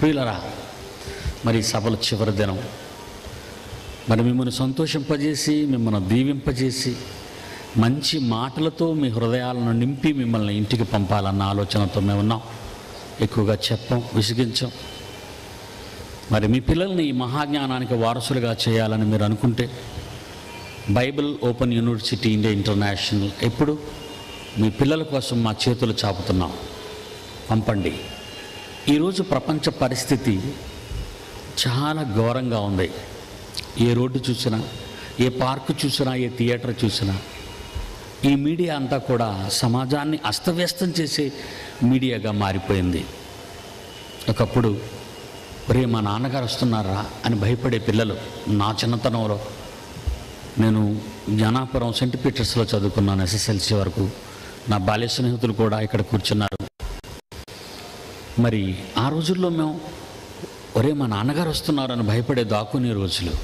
ప్రియులారా మరి సభల చివరి దినం మరి మిమ్మల్ని సంతోషింపజేసి మిమ్మల్ని దీవింపజేసి మంచి మాటలతో మీ హృదయాలను నింపి మిమ్మల్ని ఇంటికి పంపాలన్న ఆలోచనతో మేము ఉన్నాం. ఎక్కువగా చెప్పం, విసిగించాం. మరి మీ పిల్లల్ని ఈ మహాజ్ఞానానికి వారసులుగా చేయాలని మీరు అనుకుంటే Bible open university India international ఎప్పుడు మీ పిల్లల కోసం మా చేతులు చాపుతున్నాం. పంపండి. ఈరోజు ప్రపంచ పరిస్థితి చాలా ఘోరంగా ఉంది. ఏ రోడ్డు చూసినా, ఏ పార్కు చూసినా, ఏ థియేటర్ చూసినా ఈ మీడియా అంతా కూడా సమాజాన్ని అస్తవ్యస్తం చేసే మీడియాగా మారిపోయింది. ఒకప్పుడు రే మా నాన్నగారు వస్తున్నారా అని భయపడే పిల్లలు. నా చిన్నతనంలో నేను జ్ఞానాపురం సెంట్ పీటర్స్లో చదువుకున్నాను SSLC వరకు. నా బాల్య స్నేహితులు కూడా ఇక్కడ కూర్చున్నారు. మరి ఆ రోజుల్లో మేము ఒరే మా నాన్నగారు వస్తున్నారు అని భయపడే దాక్కునే రోజులు,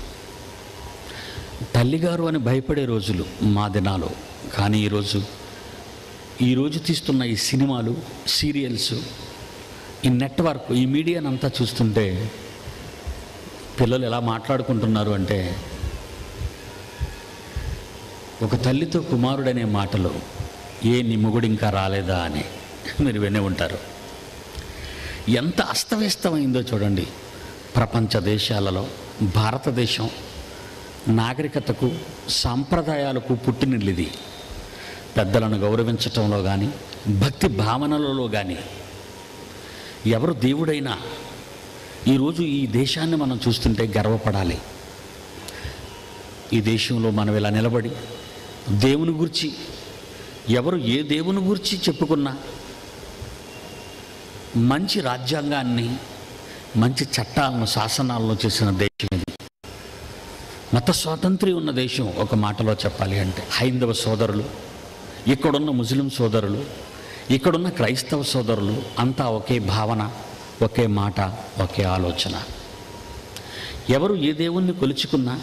తల్లిగారు అని భయపడే రోజులు మా దినాలు. కానీ ఈరోజు తీస్తున్న ఈ సినిమాలు, సీరియల్స్, ఈ నెట్వర్క్, ఈ మీడియాని అంతా చూస్తుంటే పిల్లలు ఎలా మాట్లాడుకుంటున్నారు అంటే ఒక తల్లితో కుమారుడనే మాటలు, ఏ నీ మొగుడు ఇంకా రాలేదా అని మీరు వినే ఉంటారు. ఎంత అస్తవ్యస్తమైందో చూడండి. ప్రపంచ దేశాలలో భారతదేశం నాగరికతకు, సాంప్రదాయాలకు పుట్టినిల్లిది. పెద్దలను గౌరవించటంలో కానీ, భక్తి భావనలలో కానీ ఎవరు దేవుడైనా ఈరోజు ఈ దేశాన్ని మనం చూస్తుంటే గర్వపడాలి. ఈ దేశంలో మనం ఇలా నిలబడి దేవుని గురించి ఎవరు ఏ దేవుని గురించి చెప్పుకున్నా మంచి రాజ్యాంగాన్ని, మంచి చట్టాలను, శాసనాలను చేసిన దేశం ఇది. మత స్వాతంత్ర్యం ఉన్న దేశం. ఒక మాటలో చెప్పాలి అంటే హైందవ సోదరులు, ఇక్కడున్న ముస్లిం సోదరులు, ఇక్కడున్న క్రైస్తవ సోదరులు అంతా ఒకే భావన, ఒకే మాట, ఒకే ఆలోచన. ఎవరు ఏ దేవుణ్ణి కొలుచుకున్నా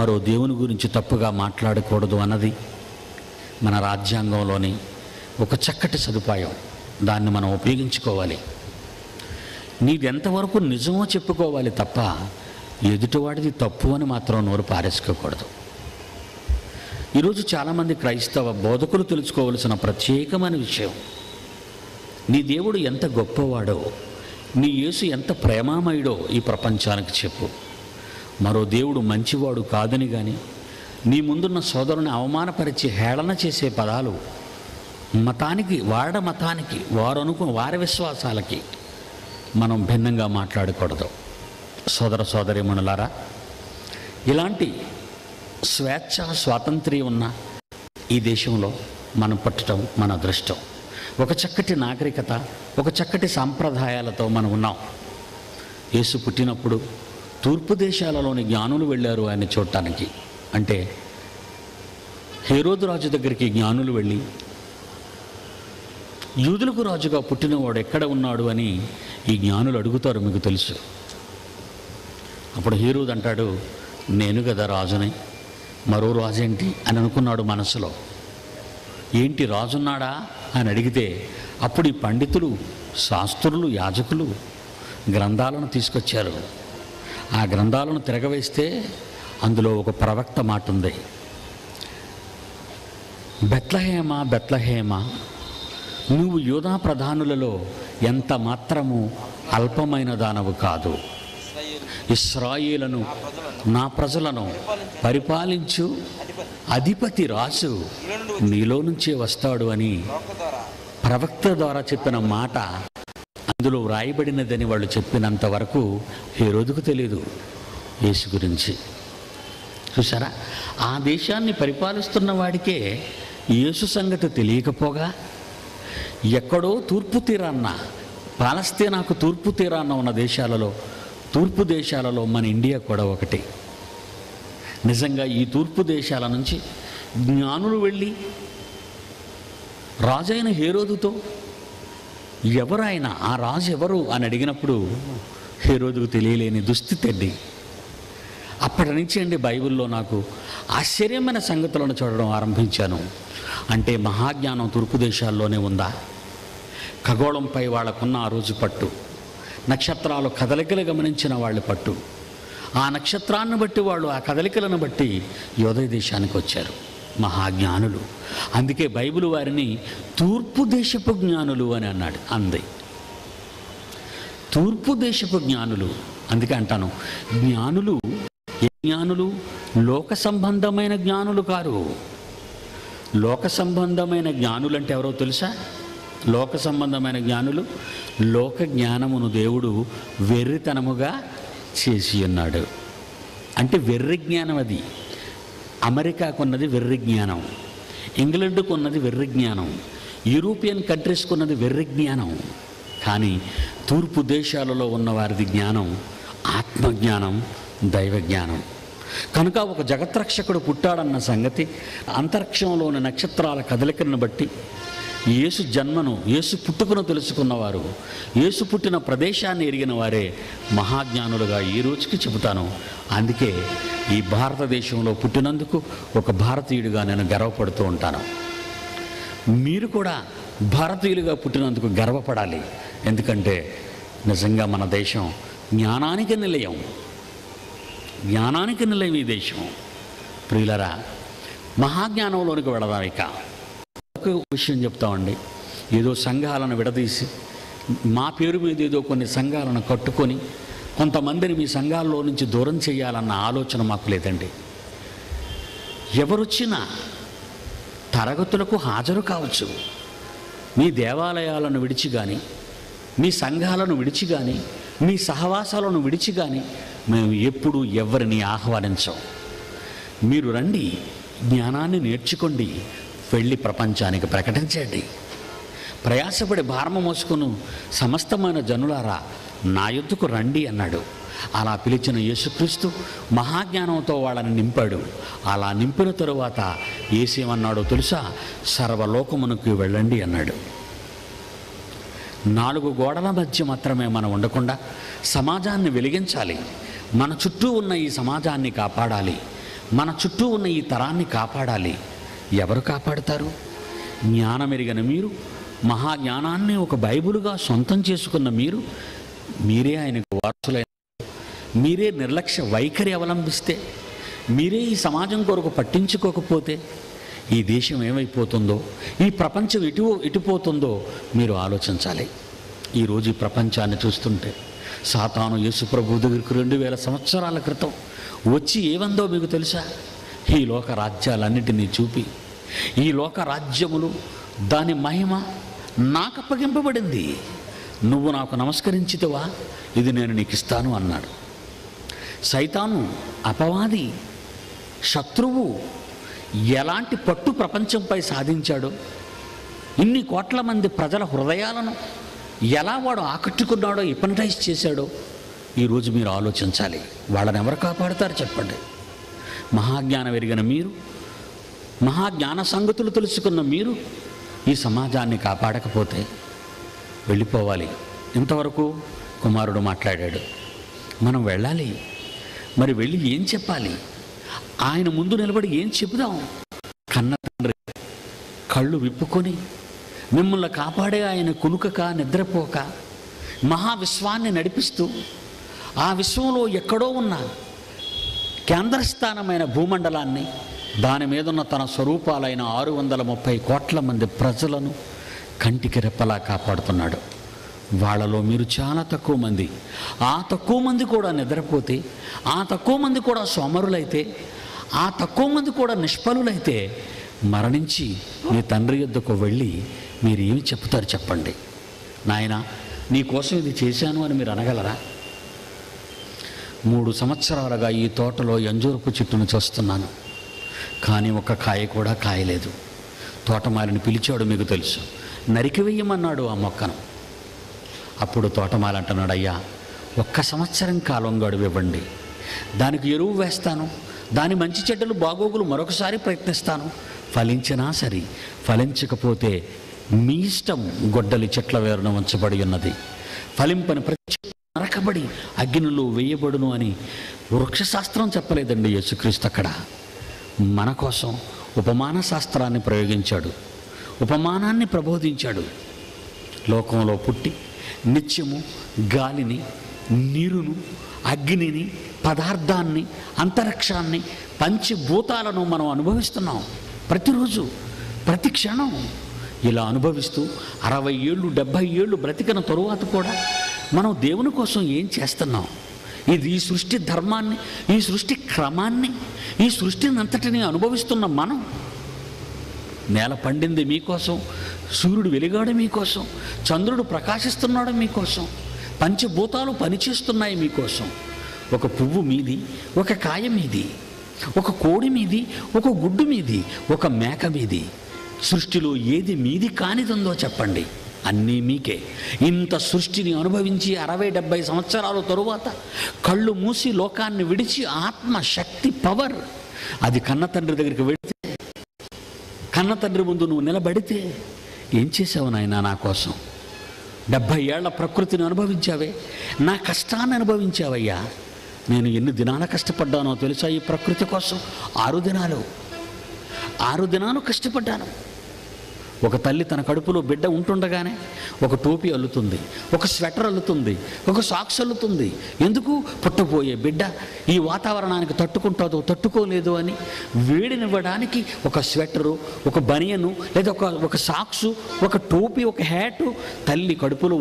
మరో దేవుని గురించి తప్పుగా మాట్లాడకూడదు అన్నది మన రాజ్యాంగంలోని ఒక చక్కటి సదుపాయం. దాన్ని మనం ఉపయోగించుకోవాలి. నీది ఎంతవరకు నిజమో చెప్పుకోవాలి తప్ప ఎదుటివాడిది తప్పు అని మాత్రం నోరు పారేసుకోకూడదు. ఈరోజు చాలామంది క్రైస్తవ బోధకులు తెలుసుకోవలసిన ప్రత్యేకమైన విషయం, నీ దేవుడు ఎంత గొప్పవాడో, నీ యేసు ఎంత ప్రేమామయుడో ఈ ప్రపంచానికి చెప్పు. మరో దేవుడు మంచివాడు కాదని కానీ, నీ ముందున్న సోదరుని అవమానపరిచి హేళన చేసే పదాలు మతానికి, వాడ మతానికి, వారు అనుకున్న వారి విశ్వాసాలకి మనం భిన్నంగా మాట్లాడకూడదు. సోదర సోదరీమణులారా, ఇలాంటి స్వేచ్ఛ, స్వాతంత్ర్యం ఉన్న ఈ దేశంలో మనం పుట్టడం మన అదృష్టం. ఒక చక్కటి నాగరికత, ఒక చక్కటి సాంప్రదాయాలతో మనం ఉన్నాం. యేసు పుట్టినప్పుడు తూర్పు దేశాలలోని జ్ఞానులు వెళ్ళారు ఆయన చూడటానికి. అంటే హేరోదు రాజు దగ్గరికి జ్ఞానులు వెళ్ళి యూదులకు రాజుగా పుట్టినవాడు ఎక్కడ ఉన్నాడు అని ఈ జ్ఞానులు అడుగుతారు. మీకు తెలుసు. అప్పుడు హేరోదు అంటాడు, నేను కదా రాజుని, మరో రాజు ఏంటి అని అనుకున్నాడు మనసులో. ఏంటి రాజున్నాడా అని అడిగితే అప్పుడు ఈ పండితులు, శాస్త్రులు, యాజకులు గ్రంథాలను తీసుకొచ్చారు. ఆ గ్రంథాలను తిరగవేస్తే అందులో ఒక ప్రవక్త మాట ఉంది. బెత్లహేమా, బెత్లహేమా, నువ్వు యూదా ప్రధానులలో ఎంత మాత్రము అల్పమైన దానవు కాదు, ఇశ్రాయేలును, నా ప్రజలను పరిపాలించు అధిపతి రాజు నీలో నుంచే వస్తాడు అని ప్రవక్త ద్వారా చెప్పిన మాట అందులో వ్రాయబడినదని వాళ్ళు చెప్పినంత వరకు హేరోదుకు తెలియదు యేసు గురించి. చూసారా, ఆ దేశాన్ని పరిపాలిస్తున్న వాడికే యేసు సంగతి తెలియకపోగా ఎక్కడో తూర్పు తీరాన్న, పాలస్తీనాకు తూర్పు తీరాన్న ఉన్న దేశాలలో, తూర్పు దేశాలలో మన ఇండియా కూడా ఒకటి. నిజంగా ఈ తూర్పు దేశాల నుంచి జ్ఞానులు వెళ్ళి రాజైన హేరోదుతో ఎవరైనా ఆ రాజు ఎవరు అని అడిగినప్పుడు హేరోదుకు తెలియలేని దుస్థితి అండి. అప్పటి నుంచి అండి బైబిల్లో నాకు ఆశ్చర్యమైన సంగతులను చూడడం ఆరంభించాను. అంటే మహాజ్ఞానం తూర్పు దేశాల్లోనే ఉందా? ఖగోళంపై వాళ్ళకున్న ఆ రోజు పట్టు, నక్షత్రాల కదలికలు గమనించిన వాళ్ళు పట్టు ఆ నక్షత్రాన్ని బట్టి వాళ్ళు ఆ కదలికలను బట్టి యోధయ దేశానికి వచ్చారు మహాజ్ఞానులు. అందుకే బైబిల్ వారిని తూర్పు దేశపు జ్ఞానులు అని అన్నాడు. అంది తూర్పు దేశపు జ్ఞానులు. అందుకే అంటాను జ్ఞానులు ఏ జ్ఞానులు? లోక సంబంధమైన జ్ఞానులు కారు. లోక సంబంధమైన జ్ఞానులు అంటే ఎవరో తెలుసా? లోక సంబంధమైన జ్ఞానులు లోక జ్ఞానమును దేవుడు వెర్రితనముగా చేసి ఉన్నాడు. అంటే వెర్రి జ్ఞానం. అది అమెరికాకున్నది వెర్రి జ్ఞానం, ఇంగ్లండ్కు ఉన్నది వెర్రి జ్ఞానం, యూరోపియన్ కంట్రీస్కు ఉన్నది వెర్రి జ్ఞానం. కానీ తూర్పు దేశాలలో ఉన్నవారిది జ్ఞానం ఆత్మజ్ఞానం, దైవజ్ఞానం. కనుక ఒక జగత్రక్షకుడు పుట్టాడన్న సంగతి అంతరిక్షంలోని నక్షత్రాల కదలికలను బట్టి యేసు జన్మను యేసు పుట్టుకను తెలుసుకున్నవారు యేసు పుట్టిన ప్రదేశాన్ని ఎరిగిన వారే మహాజ్ఞానులుగా ఈ రోజుకి చెబుతాను. అందుకే ఈ భారతదేశంలో పుట్టినందుకు ఒక భారతీయుడిగా నేను గర్వపడుతూ ఉంటాను. మీరు కూడా భారతీయులుగా పుట్టినందుకు గర్వపడాలి. ఎందుకంటే నిజంగా మన దేశం జ్ఞానానికి నిలయం, జ్ఞానానికి నిలయం ఈ దేశం. ప్రియులరా, మహాజ్ఞానంలోనికి వెళదాం. ఇక విషయం చెప్తామండి. ఏదో సంఘాలను విడదీసి మా పేరు మీద ఏదో కొన్ని సంఘాలను కట్టుకొని కొంతమందిని మీ సంఘాల్లో నుంచి దూరం చేయాలన్న ఆలోచన మాకు లేదండి. ఎవరొచ్చినా తరగతులకు హాజరు కావచ్చు. మీ దేవాలయాలను విడిచి కానీ, మీ సంఘాలను విడిచి కానీ, మీ సహవాసాలను విడిచి కానీ మేము ఎప్పుడూ ఎవరిని ఆహ్వానించాం. మీరు రండి, జ్ఞానాన్ని నేర్చుకోండి, వెళ్ళి ప్రపంచానికి ప్రకటించండి. ప్రయాసపడి భారము మోసుకును సమస్తమైన జనులారా నా యొద్దకు రండి అన్నాడు. అలా పిలిచిన యేసుక్రీస్తు మహాజ్ఞానంతో వాళ్ళని నింపాడు. అలా నింపిన తరువాత యేసేమన్నాడో తెలుసా? సర్వలోకమునకు వెళ్ళండి అన్నాడు. నాలుగు గోడల మధ్య మాత్రమే మనం ఉండకుండా సమాజాన్ని వెలిగించాలి. మన చుట్టూ ఉన్న ఈ సమాజాన్ని కాపాడాలి, మన చుట్టూ ఉన్న ఈ తరాన్ని కాపాడాలి. ఎవరు కాపాడతారు? జ్ఞానమెరిగిన మీరు, మహాజ్ఞానాన్ని ఒక బైబిలుగా సొంతం చేసుకున్న మీరు, మీరే ఆయనకు వారసులైన, మీరే నిర్లక్ష్య వైఖరి అవలంబిస్తే, మీరే ఈ సమాజం కొరకు పట్టించుకోకపోతే ఈ దేశం ఏమైపోతుందో, ఈ ప్రపంచం ఎటుపోతుందో మీరు ఆలోచించాలి. ఈరోజు ఈ ప్రపంచాన్ని చూస్తుంటే సాతాను యేసు ప్రభు దగ్గరికి 2000 సంవత్సరాల క్రితం వచ్చి ఏమందో మీకు తెలుసా? ఈ లోక రాజ్యాలన్నిటినీ చూపి ఈ లోక రాజ్యములు దాని మహిమ నాకు అప్పగింపబడింది, నువ్వు నాకు నమస్కరించితవా, ఇది నేను నీకు ఇస్తాను అన్నాడు. సైతాను అపవాది శత్రువు ఎలాంటి పట్టు ప్రపంచంపై సాధించాడో, ఇన్ని కోట్ల మంది ప్రజల హృదయాలను ఎలా వాడు ఆకట్టుకున్నాడో, హిప్నటైజ్ చేశాడో ఈరోజు మీరు ఆలోచించాలి. వాళ్ళని ఎవరు కాపాడుతారు చెప్పండి? మహాజ్ఞానం ఎరిగిన మీరు, మహాజ్ఞాన సంగతులు తెలుసుకున్న మీరు ఈ సమాజాన్ని కాపాడకపోతే వెళ్ళిపోవాలి. ఇంతవరకు కుమారుడు మాట్లాడాడు, మనం వెళ్ళాలి. మరి వెళ్ళి ఏం చెప్పాలి? ఆయన ముందు నిలబడి ఏం చెబుదాం? కన్న తండ్రి కళ్ళు విప్పుకొని మిమ్మల్ని కాపాడే ఆయన కునుకక నిద్రపోక మహావిశ్వాన్ని నడిపిస్తూ ఆ విశ్వంలో ఎక్కడో ఉన్న కేంద్రస్థానమైన భూమండలాన్ని, దాని మీదున్న తన స్వరూపాలైన 630 కోట్ల మంది ప్రజలను కంటికి రెప్పలా కాపాడుతున్నాడు. వాళ్ళలో మీరు చాలా తక్కువ మంది. ఆ తక్కువ మంది కూడా నిద్రపోతే, ఆ తక్కువ మంది కూడా సోమరులైతే, ఆ తక్కువ మంది కూడా నిష్ఫలులైతే మరణించి మీ తండ్రి యొద్దకు వెళ్ళి మీరు ఏమి చెప్తారు చెప్పండి? నాయన నీకోసం ఇది చేశాను అని మీరు అనగలరా? 3 సంవత్సరాలుగా ఈ తోటలో ఎంజూరుపు చెట్టును చూస్తున్నాను, కానీ ఒక్క కాయ కూడా కాయలేదు. తోటమాలిని పిలిచాడు, మీకు తెలుసు, నరికివేయమన్నాడు ఆ మొక్కను. అప్పుడు తోటమాలి అంటున్నాడు, అయ్యా 1 సంవత్సరం కాలం గడువివ్వండి, దానికి ఎరువు వేస్తాను, దాని మంచి చెడ్డలు బాగోగులు మరొకసారి ప్రయత్నిస్తాను, ఫలించినా సరే, ఫలించకపోతే మీ ఇష్టం, గొడ్డలి చెట్ల వేరున ఉంచబడి ఉన్నది, ఫలింపని ప్రతి నరకబడి అగ్నిలో వేయబడును అని వృక్షశాస్త్రం చెప్పలేదండి యేసుక్రీస్తు. అక్కడ మన కోసం ఉపమాన శాస్త్రాన్ని ప్రయోగించాడు, ఉపమానాన్ని ప్రబోధించాడు. లోకంలో పుట్టి నిత్యము గాలిని నీరును అగ్నిని పదార్థాన్ని అంతరిక్షాన్ని పంచభూతాలను మనం అనుభవిస్తున్నాం ప్రతిరోజు ప్రతి క్షణం ఇలా అనుభవిస్తూ 60 ఏళ్ళు 70 ఏళ్ళు బ్రతికిన తరువాత కూడా మనం దేవుని కోసం ఏం చేస్తున్నాం ఇది ఈ సృష్టి ధర్మాన్ని ఈ సృష్టి క్రమాన్ని ఈ సృష్టిని అంతటిని అనుభవిస్తున్న మనం నేల పండింది మీకోసం సూర్యుడు వెలిగాడు మీకోసం చంద్రుడు ప్రకాశిస్తున్నాడు మీకోసం పంచభూతాలు పనిచేస్తున్నాయి మీకోసం ఒక పువ్వు మీది ఒక కాయ మీది ఒక కోడి మీది ఒక గుడ్డు మీది ఒక మేక మీది సృష్టిలో ఏది మీది కానిదందో చెప్పండి అన్నీ మీకే ఇంత సృష్టిని అనుభవించి 60-70 సంవత్సరాల తరువాత కళ్ళు మూసి లోకాన్ని విడిచి ఆత్మ శక్తి పవర్ అది కన్న తండ్రి దగ్గరికి వెళితే కన్న తండ్రి ముందు నువ్వు నిలబడితే ఏం చేసావు నాయనా నా కోసం 70 ఏళ్ల ప్రకృతిని అనుభవించావే నా కష్టాన్ని అనుభవించావయ్యా నేను ఎన్ని దినాలు కష్టపడ్డానో తెలుసా ఈ ప్రకృతి కోసం 6 దినాలు కష్టపడ్డాను ఒక తల్లి తన కడుపులో బిడ్డ ఉంటుండగానే ఒక టోపీ అల్లుతుంది ఒక స్వెటర్ అల్లుతుంది ఒక సాక్స్ అల్లుతుంది ఎందుకు పుట్టబోయే బిడ్డ ఈ వాతావరణానికి తట్టుకుంటుందో తట్టుకోలేదు అని వేడినివ్వడానికి ఒక స్వెటరు ఒక బనియను లేదా ఒక సాక్సు ఒక టోపీ ఒక హ్యాటు తల్లి కడుపులో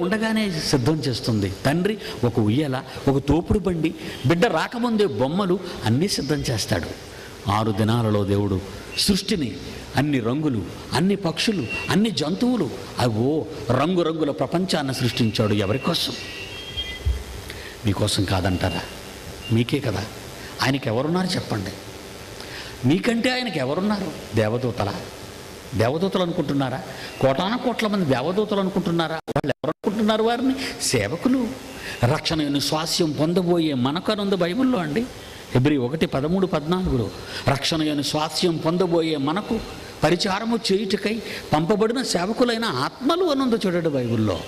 ఉండగానే సిద్ధం చేస్తుంది తండ్రి ఒక ఉయ్యాల ఒక తోపుడు బండి బిడ్డ రాకముందే బొమ్మలు అన్నీ సిద్ధం చేస్తాడు 6 దినాలలో దేవుడు సృష్టిని అన్ని రంగులు అన్ని పక్షులు అన్ని జంతువులు అవో రంగురంగుల ప్రపంచాన్ని సృష్టించాడు ఎవరి కోసం మీకోసం కాదంటారా మీకే కదా ఆయనకి ఎవరున్నారు చెప్పండి మీకంటే ఆయనకి ఎవరున్నారు దేవదూతలు అనుకుంటున్నారా కోటాన కోట్ల మంది దేవదూతలు అనుకుంటున్నారా వాళ్ళు ఎవరు అనుకుంటున్నారు వారిని సేవకులు రక్షణ స్వాస్యం పొందబోయే మనకనుంది బైబిల్లో అండి Hebrews 1:13-14 రక్షణ స్వాస్యం పొందబోయే మనకు పరిచారము చేయుటకై పంపబడిన సేవకులైన ఆత్మలు అనుంది చూడండి బైబిల్లో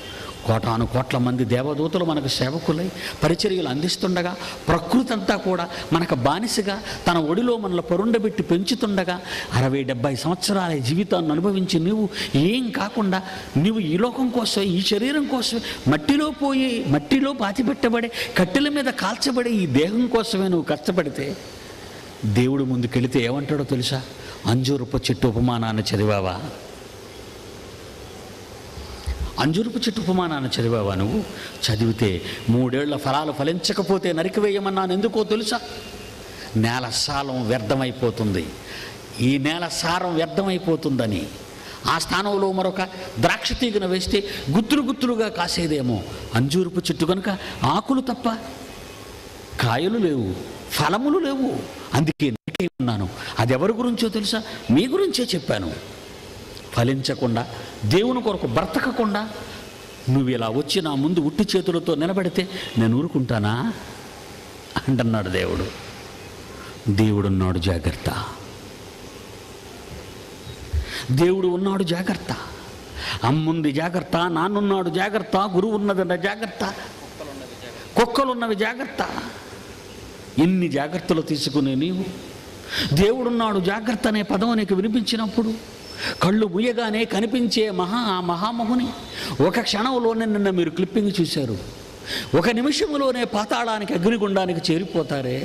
కోటాను కోట్ల మంది దేవదూతలు మనకు సేవకులై పరిచర్యలు అందిస్తుండగా ప్రకృతి అంతా కూడా మనకు బానిసగా తన ఒడిలో మనల్ని పరుండబెట్టి పెంచుతుండగా 60-70 సంవత్సరాల జీవితాన్ని అనుభవించి నీవు ఏం కాకుండా నీవు ఈ లోకం కోసం ఈ శరీరం కోసం మట్టిలో పాతిపెట్టబడే కట్టెల మీద కాల్చబడే ఈ దేహం కోసమే నువ్వు కష్టపడితే దేవుడు ముందుకెళితే ఏమంటాడో తెలుసా అంజూరపు చెట్టు ఉపమానాన్ని చదివావా అంజూరపు చెట్టు ఉపమానాన్ని చదివావా నువ్వు చదివితే 3 ఏళ్ల ఫలాలు ఫలించకపోతే నరికివేయమన్నాను ఎందుకో తెలుసా నేల సారం వ్యర్థమైపోతుంది ఈ నేల సారం వ్యర్థమైపోతుందని ఆ స్థానంలో మరొక ద్రాక్ష తీగను వేస్తే గుత్తులు గుత్తులుగా కాసేదేమో అంజూరపు చెట్టు కనుక ఆకులు తప్ప కాయలు లేవు ఫలములు లేవు అందుకే నరికేయమన్నాను అది ఎవరి గురించో తెలుసా మీ గురించే చెప్పాను ఫలించకుండా దేవుని కొరకు బ్రతకకుండా నువ్వు ఇలా వచ్చి నా ముందు ఉట్టి చేతులతో నిలబడితే నేను ఊరుకుంటానా అంటున్నాడు దేవుడున్నాడు జాగ్రత్త దేవుడు ఉన్నాడు జాగ్రత్త అమ్ముంది జాగ్రత్త నాన్నున్నాడు జాగ్రత్త గురువు ఉన్నదన్న జాగ్రత్త కుక్కలున్నవి జాగ్రత్త ఇన్ని జాగ్రత్తలు తీసుకునే నీవు దేవుడున్నాడు జాగ్రత్త అనే పదం నీకు వినిపించినప్పుడు కళ్ళు ముయ్యగానే కనిపించే మహామహుని ఒక క్షణంలోనే నిన్న మీరు క్లిప్పింగ్ చూశారు ఒక నిమిషంలోనే పాతాళానికి అగ్నిగుండానికి చేరిపోతారే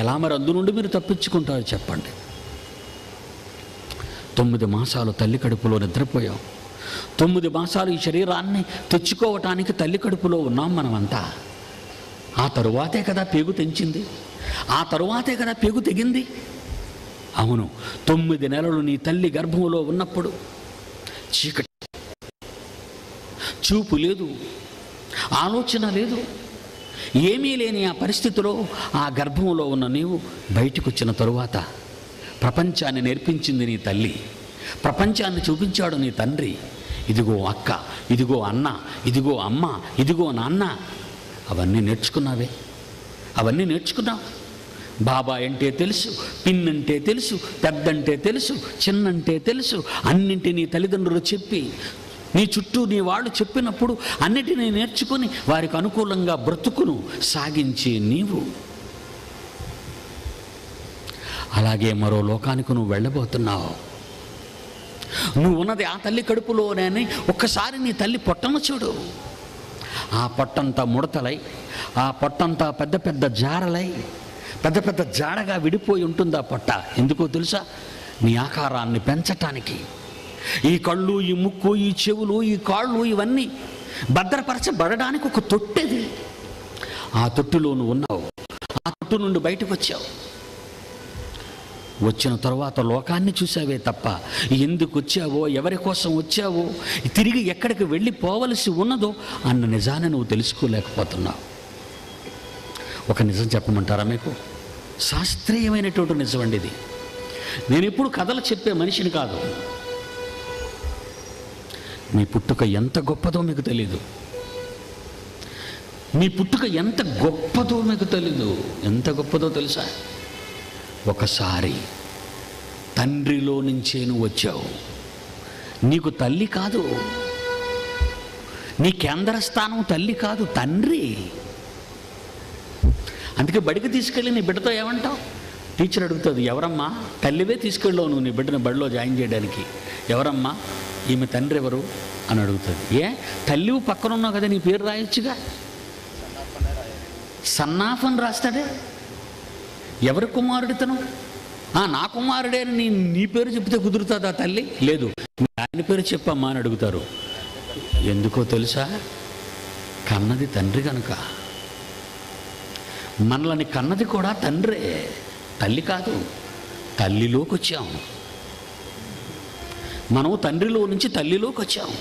ఎలా మరి అందు నుండి మీరు తప్పించుకుంటారు చెప్పండి 9 మాసాలు తల్లి కడుపులో నిద్రపోయాం 9 మాసాలు ఈ శరీరాన్ని తెచ్చుకోవటానికి తల్లి కడుపులో ఉన్నాం మనమంతా ఆ తరువాతే కదా పేగు తెంచింది ఆ తరువాతే కదా పేగు తెగింది అవును 9 నెలలు నీ తల్లి గర్భంలో ఉన్నప్పుడు చీకటి చూపు లేదు ఆలోచన లేదు ఏమీ లేని ఆ పరిస్థితిలో ఆ గర్భంలో ఉన్న నీవు బయటకు వచ్చిన తరువాత ప్రపంచాన్ని నేర్పించింది నీ తల్లి ప్రపంచాన్ని చూపించాడు నీ తండ్రి ఇదిగో అక్క ఇదిగో అన్న ఇదిగో అమ్మ ఇదిగో నాన్న అవన్నీ నేర్చుకున్నావు బాబా అంటే తెలుసు పిన్ అంటే తెలుసు పెద్దంటే తెలుసు చిన్నంటే తెలుసు అన్నింటినీ తల్లిదండ్రులు చెప్పి నీ చుట్టూ నీ వాళ్ళు చెప్పినప్పుడు అన్నిటినీ నేర్చుకొని వారికి అనుకూలంగా బ్రతుకును సాగించి నీవు అలాగే మరో లోకానికి నువ్వు వెళ్ళబోతున్నావు నువ్వున్నది ఆ తల్లి కడుపులోనే. ఒక్కసారి నీ తల్లి పొట్టను చూడు. ఆ పొట్టంతా ముడతలై, ఆ పొట్టంతా పెద్ద పెద్ద జారలై, పెద్ద పెద్ద జాడగా విడిపోయి ఉంటుంది ఆ పొట్ట. ఎందుకో తెలుసా? నీ ఆకారాన్ని పెంచటానికి. ఈ కళ్ళు, ఈ ముక్కు, ఈ చెవులు, ఈ కాళ్ళు, ఇవన్నీ భద్రపరచబడడానికి ఒక తొట్టెది. ఆ తొట్టులో నువ్వు ఉన్నావు. ఆ తొట్టు నుండి బయటకు వచ్చావు. వచ్చిన తర్వాత లోకాన్ని చూసావే తప్ప ఎందుకు వచ్చావో, ఎవరి కోసం వచ్చావో, తిరిగి ఎక్కడికి వెళ్ళిపోవలసి ఉన్నదో అన్న నిజాన్ని నువ్వు తెలుసుకోలేకపోతున్నావు. ఒక నిజం చెప్పమంటారా మీకు? శాస్త్రీయమైనటువంటి నిజం అండి ఇది. నేను ఇప్పుడు కథలు చెప్పే మనిషిని కాదు. మీ పుట్టుక ఎంత గొప్పదో మీకు తెలీదు. మీ పుట్టుక ఎంత గొప్పదో మీకు తెలీదు. ఎంత గొప్పదో తెలుసా? ఒకసారి తండ్రిలో నుంచే నువ్వు వచ్చావు. నీకు తల్లి కాదు, నీ కేంద్ర స్థానం తల్లి కాదు, తండ్రి. అందుకే బడికి తీసుకెళ్ళి నీ బిడ్డతో ఏమంటావు? టీచర్ అడుగుతుంది, ఎవరమ్మా? తల్లివే తీసుకెళ్ళావు నువ్వు నీ బిడ్డను బడిలో జాయిన్ చేయడానికి. ఎవరమ్మా? ఈమె తండ్రి ఎవరు అని అడుగుతుంది. ఏ తల్లివు పక్కన ఉన్నావు కదా, నీ పేరు రాయొచ్చుగా. సన్నాఫన్ రాస్తాడే. ఎవరి కుమారుడితను? నా కుమారుడే అని నీ పేరు చెప్తే కుదురుతుందా తల్లి? లేదు, ఆయన పేరు చెప్పమ్మా అని అడుగుతారు. ఎందుకో తెలుసా? కన్నది తండ్రి కనుక. మనల్ని కన్నది కూడా తండ్రే, తల్లి కాదు. తల్లిలోకి వచ్చాము మనం. తండ్రిలో నుంచి తల్లిలోకి వచ్చాము.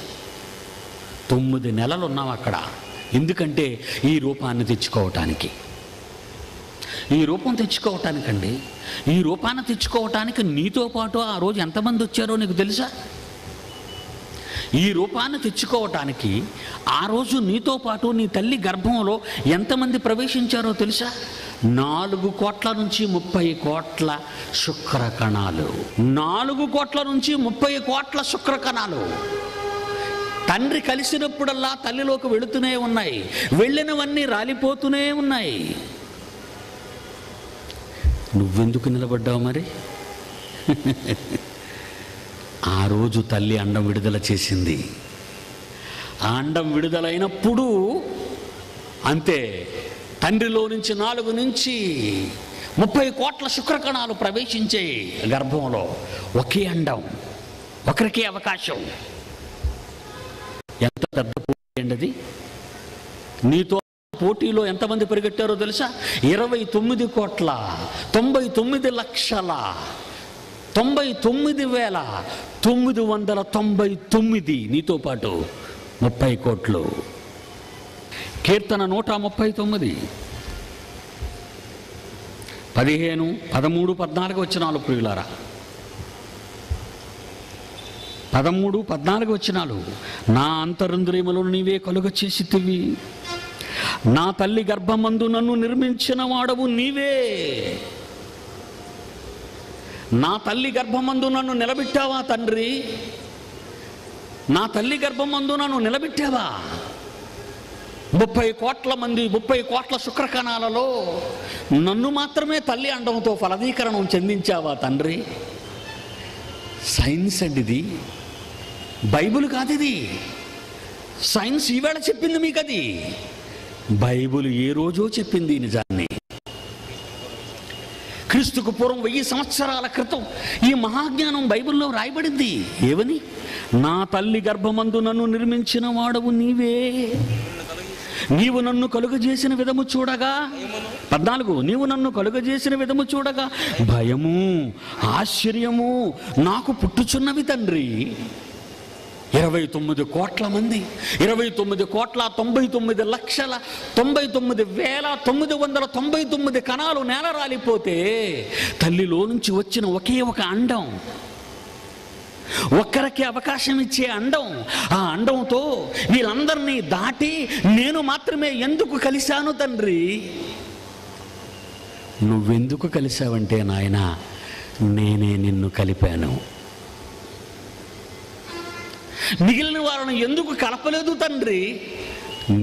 9 నెలలు ఉన్నాం అక్కడ. ఎందుకంటే ఈ రూపాన్ని తెచ్చుకోవటానికి. ఈ రూపం తెచ్చుకోవటానికండి. ఈ రూపాన్ని తెచ్చుకోవటానికి నీతో పాటు ఆ రోజు ఎంతమంది వచ్చారో నీకు తెలుసా? ఈ రూపాన్ని తెచ్చుకోవటానికి ఆ రోజు నీతో పాటు నీ తల్లి గర్భంలో ఎంతమంది ప్రవేశించారో తెలుసా? 4 కోట్ల నుంచి 30 కోట్ల శుక్రకణాలు. 4 కోట్ల నుంచి 30 కోట్ల శుక్రకణాలు తండ్రి కలిసినప్పుడల్లా తల్లిలోకి వెళుతూనే ఉన్నాయి. వెళ్ళినవన్నీ రాలిపోతూనే ఉన్నాయి. నువ్వెందుకు నిలబడ్డావు మరి? ఆ రోజు తల్లి అండం విడుదల చేసింది. ఆ అండం విడుదలైనప్పుడు అంతే, తండ్రిలో నుంచి 4 నుంచి 30 కోట్ల శుక్రకణాలు ప్రవేశించాయి గర్భంలో. ఒకే అండం, ఒకరికే అవకాశం. ఎంత పెద్ద పోటీ అండి అది. నీతో పోటీలో ఎంతమంది పరిగెట్టారో తెలుసా? 29,99,999,999 నీతో పాటు 30 కోట్లు. కీర్తన 139 15, 13, 14 వచనాలు ప్రియులారా. 13, 14 వచనాలు. నా అంతరంద్రియములో నీవే కలుగ చేసితివి, నా తల్లి గర్భమందు నన్ను నిర్మించిన వాడవు నీవే. నా తల్లి గర్భమందు నన్ను నిలబెట్టావా తండ్రి? నా తల్లి గర్భమందు నన్ను నిలబెట్టావా? 30 కోట్ల శుక్రకణాలలో నన్ను మాత్రమే తల్లి అండంతో ఫలదీకరణం చెందించావా తండ్రి? సైన్స్ అండి ఇది, బైబుల్ కాదు ఇది. సైన్స్ ఈవేళ చెప్పింది మీకు అది. బైబుల్ ఏ రోజో చెప్పింది నిజాన్ని. క్రీస్తుకు పూర్వం 1000 సంవత్సరాల క్రితం ఈ మహాజ్ఞానం బైబిల్లో రాయబడింది. ఏమని? నా తల్లి గర్భమందు నన్ను నిర్మించిన వాడవు నీవే, నీవు నన్ను కలుగజేసిన విధము చూడగా. 14, నీవు నన్ను కలుగజేసిన విధము చూడగా భయము ఆశ్చర్యము నాకు పుట్టుచున్నవి తండ్రి. 29 కోట్ల మంది, 29,99,99,999 కణాలు నేల రాలిపోతే తల్లిలో నుంచి వచ్చిన ఒకే ఒక అండం, ఒక్కరికి అవకాశం ఇచ్చే అండం. ఆ అండంతో వీళ్ళందరినీ దాటి నేను మాత్రమే ఎందుకు కలిశాను తండ్రి? నువ్వెందుకు కలిశావంటే నాయన, నేనే నిన్ను కలిపాను. మిగిలిన వారిని ఎందుకు కలపలేదు తండ్రి?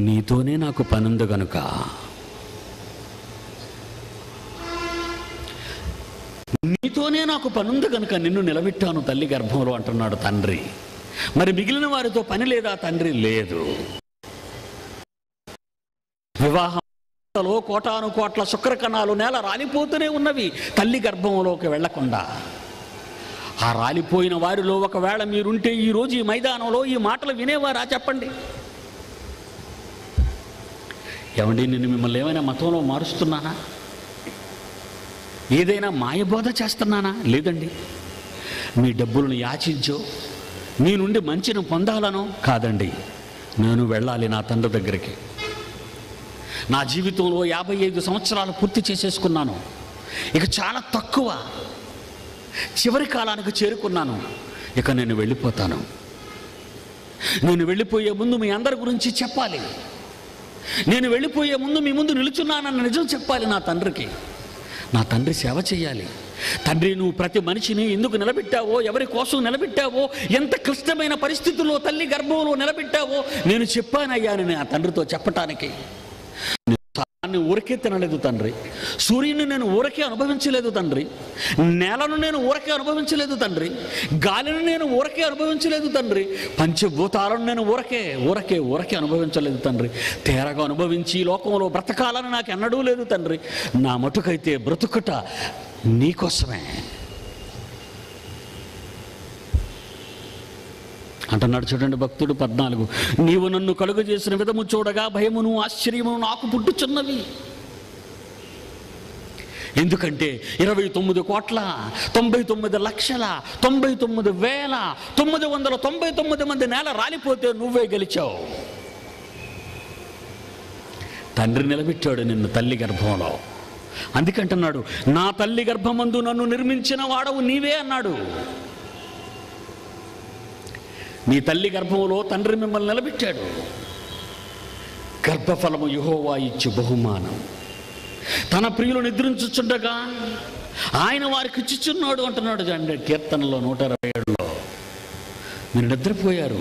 నీతోనే నాకు పనుంది కనుక. నీ నీతోనే నాకు పనుంది కనుక నిన్ను నిలబెట్టాను తల్లి గర్భంలో అంటున్నాడు తండ్రి. మరి మిగిలిన వారితో పని లేదా తండ్రి? లేదు. వివాహంలో కోటాను కోట్ల శుక్రకణాలు నేల రాలిపోతూనే ఉన్నవి తల్లి గర్భంలోకి వెళ్లకుండా. ఆ రాలిపోయిన వారిలో ఒకవేళ మీరుంటే ఈరోజు ఈ మైదానంలో ఈ మాటలు వినేవారా చెప్పండి? ఏమండి, నేను మిమ్మల్ని ఏమైనా మతంలో మారుస్తున్నానా? ఏదైనా మాయబోధ చేస్తున్నానా? లేదండి. మీ డబ్బులను యాచించో, మీ నుండి మంచిని పొందాలనో కాదండి. నేను వెళ్ళాలి నా తండ్రి దగ్గరికి. నా జీవితంలో 55 సంవత్సరాలు పూర్తి చేసేసుకున్నాను. ఇక చాలా తక్కువ, చివరి కాలానికి చేరుకున్నాను. ఇక నేను వెళ్ళిపోతాను. నేను వెళ్ళిపోయే ముందు మీ అందరి గురించి చెప్పాలి. నేను వెళ్ళిపోయే ముందు మీ ముందు నిలుచున్నానన్న నిజం చెప్పాలి నా తండ్రికి. నా తండ్రి సేవ చేయాలి. తండ్రి, నువ్వు ప్రతి మనిషిని ఎందుకు నిలబెట్టావో, ఎవరి కోసం నిలబెట్టావో, ఎంత క్లిష్టమైన పరిస్థితుల్లో తల్లి గర్భంలో నిలబెట్టావో నేను చెప్పానయ్యాను నా తండ్రితో చెప్పటానికి. దాన్ని ఊరకే తినలేదు తండ్రి. సూర్యుని నేను ఊరకే అనుభవించలేదు తండ్రి. నేలను నేను ఊరకే అనుభవించలేదు తండ్రి. గాలిని నేను ఊరకే అనుభవించలేదు తండ్రి. పంచభూతాలను నేను ఊరకే అనుభవించలేదు తండ్రి. తేరగా అనుభవించి లోకంలో బ్రతకాలని నాకు ఎన్నడూ లేదు తండ్రి. నా మటుకైతే బ్రతుకుట నీకోసమే అంటున్నాడు. చూడండి భక్తుడు 14, నీవు నన్ను కలుగు చేసిన విధము చూడగా భయమును ఆశ్చర్యమును నాకు పుట్టుచున్నవి. ఎందుకంటే 29,99,99,999 మంది నేల రాలిపోతే నువ్వే గెలిచావు. తండ్రి నిలబెట్టాడు నిన్ను తల్లి గర్భంలో. అందుకంటున్నాడు, నా తల్లి గర్భమందు నన్ను నిర్మించిన వాడవు నీవే అన్నాడు. నీ తల్లి గర్భంలో తండ్రి మిమ్మల్ని నిలబెట్టాడు. గర్భఫలము యెహోవా ఇచ్చు బహుమానం. తన ప్రియులు నిద్రించుచుండగా ఆయన వారికి ఇచ్చుచున్నాడు అంటున్నాడు. అంటే కీర్తనలో 127లో మీరు నిద్రపోయారు,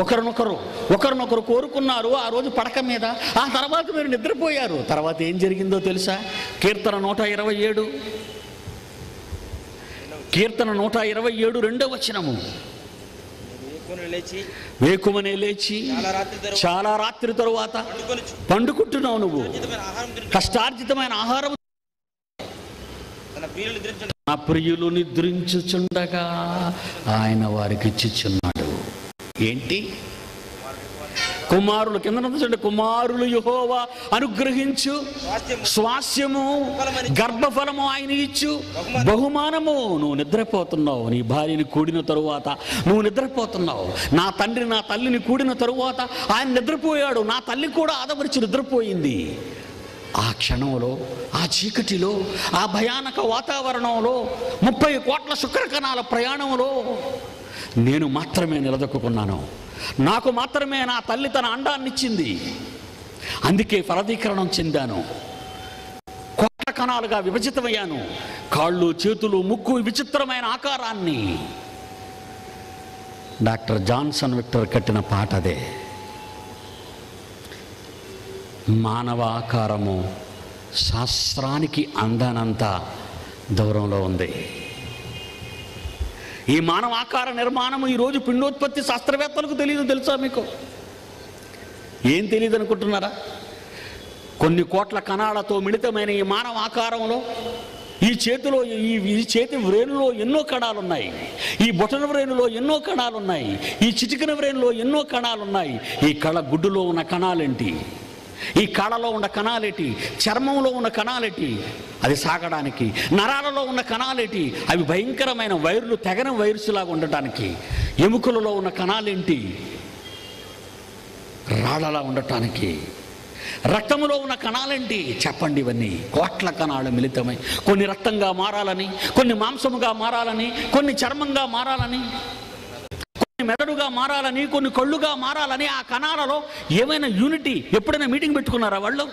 ఒకరినొకరు కోరుకున్నారు ఆ రోజు పడక మీద. ఆ తర్వాత మీరు నిద్రపోయారు. తర్వాత ఏం జరిగిందో తెలుసా? కీర్తన 127, కీర్తన 127 2వ వచనము, వేకుమనే లేచి చాలా రాత్రి తరువాత పండుకుంటున్నావు నువ్వు, కష్టార్జితమైన ఆహారం. నా ప్రియులు నిద్రించుచుండగా ఆయన వారికి ఇచ్చిచున్నాడు. ఏంటి? కుమారులు కింద కుమారులు యెహోవా అనుగ్రహించు స్వాస్యము, గర్భఫలము ఆయన ఇచ్చు బహుమానము. నువ్వు నిద్రపోతున్నావు. నీ భార్యని కూడిన తరువాత నువ్వు నిద్రపోతున్నావు. నా తండ్రి నా తల్లిని కూడిన తరువాత ఆయన నిద్రపోయాడు. నా తల్లి కూడా ఆదమరిచి నిద్రపోయింది. ఆ క్షణంలో, ఆ చీకటిలో, ఆ భయానక వాతావరణంలో, 30 కోట్ల శుక్రకణాల ప్రయాణంలో నేను మాత్రమే నిలదొక్కున్నాను. నాకు మాత్రమే నా తల్లి తన అండాన్నిచ్చింది. అందుకే ఫలదీకరణం చెందాను. కోట్ల కణాలుగా విభజితమయ్యాను. కాళ్ళు, చేతులు, ముక్కు, విచిత్రమైన ఆకారాన్ని. డాక్టర్ జాన్సన్ విక్టర్ కట్టిన పాట అదే. మానవ ఆకారము శాస్త్రానికి అందనంత దూరంలో ఉంది. ఈ మానవాకార నిర్మాణము ఈరోజు పిండోత్పత్తి శాస్త్రవేత్తలకు తెలియదు. తెలుసా మీకు? ఏం తెలియదు అనుకుంటున్నారా? కొన్ని కోట్ల కణాలతో మిళితమైన ఈ మానవ ఆకారంలో, ఈ చేతిలో, ఈ చేతి వ్రేణులో ఎన్నో కణాలున్నాయి. ఈ బొటన వ్రేణులో ఎన్నో కణాలున్నాయి. ఈ చిటికిన వ్రేణులో ఎన్నో కణాలున్నాయి. ఈ కళ గుడ్డులో ఉన్న కణాలేంటి? ఈ కాళ్ళలో ఉన్న కణాలేటి? చర్మంలో ఉన్న కణాలేటి? అది సాగడానికి. నరాలలో ఉన్న కణాలేటి? అవి భయంకరమైన వైర్లు, తెగన వైర్సులాగా ఉండటానికి. ఎముకలలో ఉన్న కణాలేంటి? రాళ్ళలా ఉండటానికి. రక్తంలో ఉన్న కణాలేంటి? చెప్పండి. ఇవన్నీ కోట్ల కణాలు మిళితమై కొన్ని రక్తంగా మారాలని, కొన్ని మాంసముగా మారాలని, కొన్ని చర్మంగా మారాలని, మెదడుగా మారాలని, కొన్ని కళ్ళుగా మారాలని. ఆ కణాలలో ఏమైనా యూనిటీ ఎప్పుడైనా మీటింగ్ పెట్టుకున్నారా వాళ్ళు?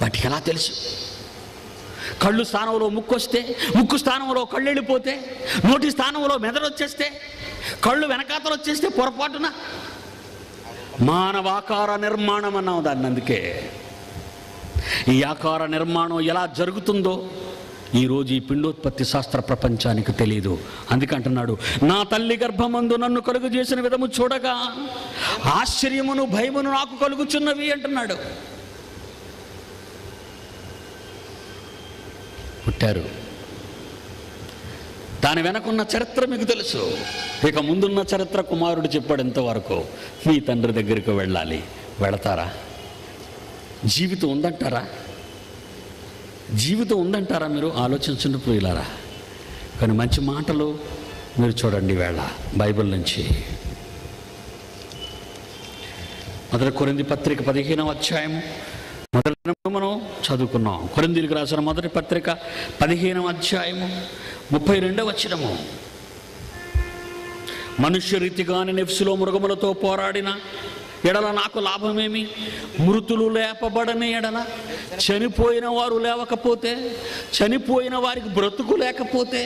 వాటికి ఎలా తెలుసు? కళ్ళు స్థానంలో ముక్కు వస్తే, ముక్కు స్థానంలో కళ్ళు వెళ్ళిపోతే, నోటి స్థానంలో మెదడు వచ్చేస్తే, కళ్ళు వెనకాతలు వచ్చేస్తే పొరపాటున మానవాకార నిర్మాణం అన్నాం దాన్ని. అందుకే ఈ ఆకార నిర్మాణం ఎలా జరుగుతుందో, पिंडोत्पत्ति शास्त्र प्रपंचानिकि तेलियदु अंदुकंटुन्नाडु ना तल्लि गर्भमंदु नन्नु कलुगु चेसिन विधमु चूडगा आश्चर्यमुनु भयमुनु नाकु कलुगुचुन्नवि अंटुन्नाडु పుట్టారు దాని వెనకున్న చరిత్ర మీకు తెలుసు ఇక ముందున్న చరిత్ర కుమారుడు చెప్పడంత వరకు మీ తండ్రి దగ్గరికి వెళ్ళాలి వెళ్తారా జీవితం ఉందంటారా జీవితం ఉందంటారా మీరు ఆలోచించండి ప్రియులారా కానీ మంచి మాటలు మీరు చూడండి వేళ బైబిల్ నుంచి మొదటి కొరింథీ పత్రిక 15వ అధ్యాయము మొదటి మనం చదువుకున్నాం కొరింథీయులకు రాసిన మొదటి పత్రిక 15వ అధ్యాయము 32వ వచనము మనుష్య రీతిగానే నెఫ్సులో మృగములతో పోరాడిన ఎడల నాకు లాభమేమి మృతులు లేపబడని ఎడల చనిపోయిన వారు లేవకపోతే చనిపోయిన వారికి బ్రతుకు లేకపోతే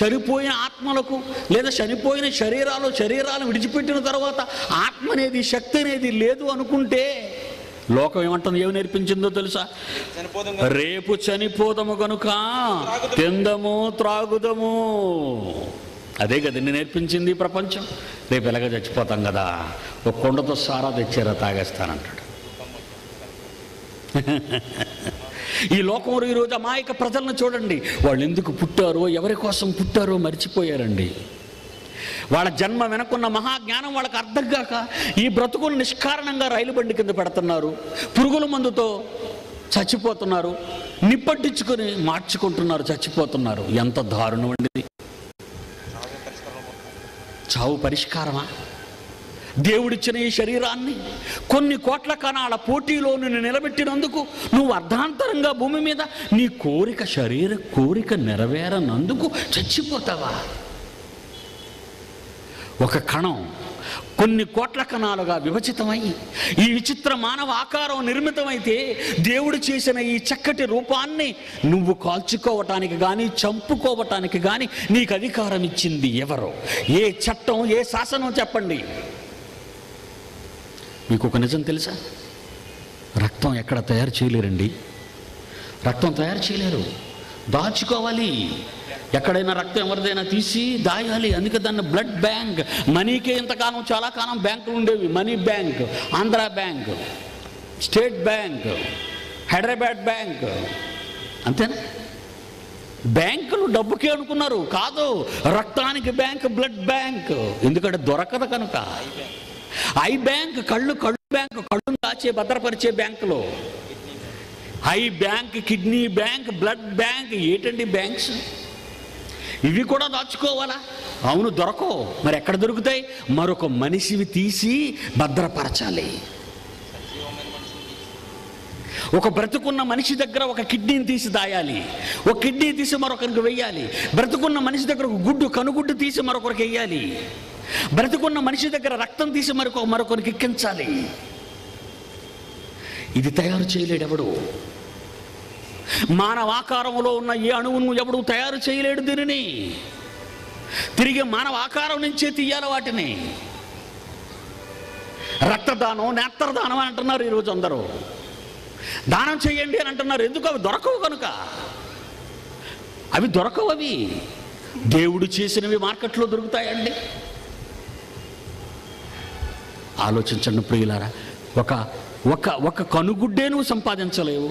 చనిపోయిన ఆత్మలకు లేదా చనిపోయిన శరీరాలు విడిచిపెట్టిన తర్వాత ఆత్మ అనేది శక్తి అనేది లేదు అనుకుంటే లోకం ఏమంటుంది ఏమి నేర్పించిందో తెలుసా రేపు చనిపోదము గనుక తిందము త్రాగుదము అదే కదండి నేర్పించింది ప్రపంచం రేపు ఎలాగ చచ్చిపోతాం కదా ఒక కొండతో సారా తెచ్చారా తాగేస్తానంటాడు ఈ లోకంలో ఈరోజు అమాయక ప్రజలను చూడండి వాళ్ళు ఎందుకు పుట్టారో ఎవరి కోసం పుట్టారో మర్చిపోయారండి వాళ్ళ జన్మ వెనకున్న మహాజ్ఞానం వాళ్ళకి అర్థం కాక ఈ బ్రతుకులు నిష్కారణంగా రైలు బండి కింద పెడుతున్నారు పురుగుల మందుతో చచ్చిపోతున్నారు నిప్పట్టించుకొని మార్చుకుంటున్నారు చచ్చిపోతున్నారు ఎంత దారుణం అండి చావు పరిష్కారమా దేవుడిచ్చిన ఈ శరీరాన్ని కొన్ని కోట్ల కణాల పోటీలో నిన్ను నిలబెట్టినందుకు నువ్వు అర్ధాంతరంగా భూమి మీద నీ కోరిక శరీర కోరిక నెరవేరనందుకు చచ్చిపోతావా ఒక కణం కొన్ని కోట్ల కణాలుగా విభజితమై ఈ విచిత్ర మానవ ఆకారం నిర్మితమైతే దేవుడు చేసిన ఈ చక్కటి రూపాన్ని నువ్వు కాల్చుకోవటానికి కానీ చంపుకోవటానికి కానీ నీకు అధికారం ఇచ్చింది ఎవరో ఏ చట్టం ఏ శాసనం చెప్పండి మీకు ఒక నిజం తెలుసా రక్తం ఎక్కడ తయారు చేయలేరండి రక్తం తయారు చేయలేరు దాచుకోవాలి ఎక్కడైనా రక్తం ఎవరిదైనా తీసి దాయాలి అందుకే దాన్ని బ్లడ్ బ్యాంక్ మనీకే ఇంతకాలం చాలా కాలం బ్యాంకులు ఉండేవి money bank Andhra bank state bank Hyderabad bank అంతేనా బ్యాంకులు డబ్బుకే అనుకున్నారు కాదు రక్తానికి బ్యాంక్ బ్లడ్ బ్యాంక్ ఎందుకంటే దొరకదు కనుక ఐ బ్యాంక్ కళ్ళు బ్యాంక్ కళ్ళును దాచే భద్రపరిచే బ్యాంకులో eye bank kidney bank blood bank ఏంటండి బ్యాంక్స్ ఇవి కూడా దాచుకోవాలా అవును దొరకవు మరి ఎక్కడ దొరుకుతాయి మరొక మనిషివి తీసి భద్రపరచాలి ఒక బ్రతుకున్న మనిషి దగ్గర ఒక కిడ్నీని తీసి దాయాలి ఒక కిడ్నీ తీసి మరొకరికి వెయ్యాలి బ్రతుకున్న మనిషి దగ్గర ఒక కనుగుడ్డు తీసి మరొకరికి వెయ్యాలి బ్రతుకున్న మనిషి దగ్గర రక్తం తీసి మరొకరికి ఎక్కించాలి ఇది తయారు చేయలేడు ఎవడు మానవ ఆకారంలో ఉన్న ఏ అణువును ఎవడు తయారు చేయలేడు దీనిని తిరిగి మానవ ఆకారం నుంచే తీయాలి వాటిని రక్తదానం నేత్రదానం అని అంటున్నారు ఈరోజు అందరూ దానం చేయండి అని అంటున్నారు ఎందుకు అవి దొరకవు కనుక అవి దొరకవు అవి దేవుడు చేసినవి మార్కెట్లో దొరుకుతాయండి ఆలోచించండి ప్రియులారా ఒక ఒక ఒక కనుగుడ్డే నువ్వు సంపాదించలేవు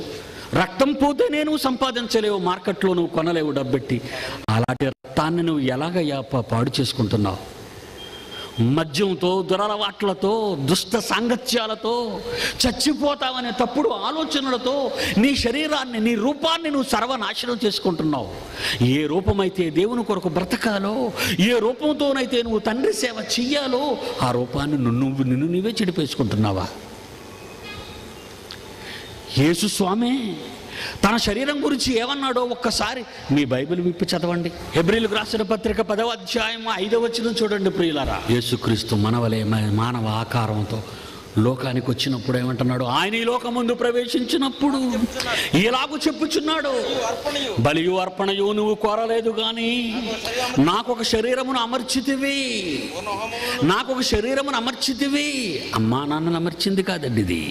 రక్తం పోతే నేను సంపాదించలేవు మార్కెట్లో నువ్వు కొనలేవు డబ్బెట్టి అలాంటి రక్తాన్ని నువ్వు ఎలాగ పాడు చేసుకుంటున్నావు మద్యంతో దురలవాట్లతో దుష్ట సాంగత్యాలతో చచ్చిపోతావనే తప్పుడు ఆలోచనలతో నీ శరీరాన్ని నీ రూపాన్ని నువ్వు సర్వనాశనం చేసుకుంటున్నావు ఏ రూపమైతే దేవుని కొరకు బ్రతకాలో ఏ రూపంతోనైతే నువ్వు తండ్రి సేవ చెయ్యాలో ఆ రూపాన్ని నిన్ను నీవే చెడిపేసుకుంటున్నావా యేసు స్వామి తన శరీరం గురించి ఏమన్నాడో ఒక్కసారి మీ బైబిల్ విప్పి చదవండి హెబ్రీయులకు రాసిన పత్రిక 10వ అధ్యాయం 5వ వచనం చూడండి ప్రియులారా యేసుక్రీస్తు మనవలే మానవ ఆకారంతో లోకానికి వచ్చినప్పుడు ఏమంటున్నాడు ఆయన ఈ లోకం ముందు ప్రవేశించినప్పుడు ఎలాగూ చెప్పుచున్నాడు బలియు అర్పణయు నువ్వు కోరలేదు కానీ నాకొక శరీరమును అమర్చితివి అమ్మా నాన్నను అమర్చింది కాదండి ఇది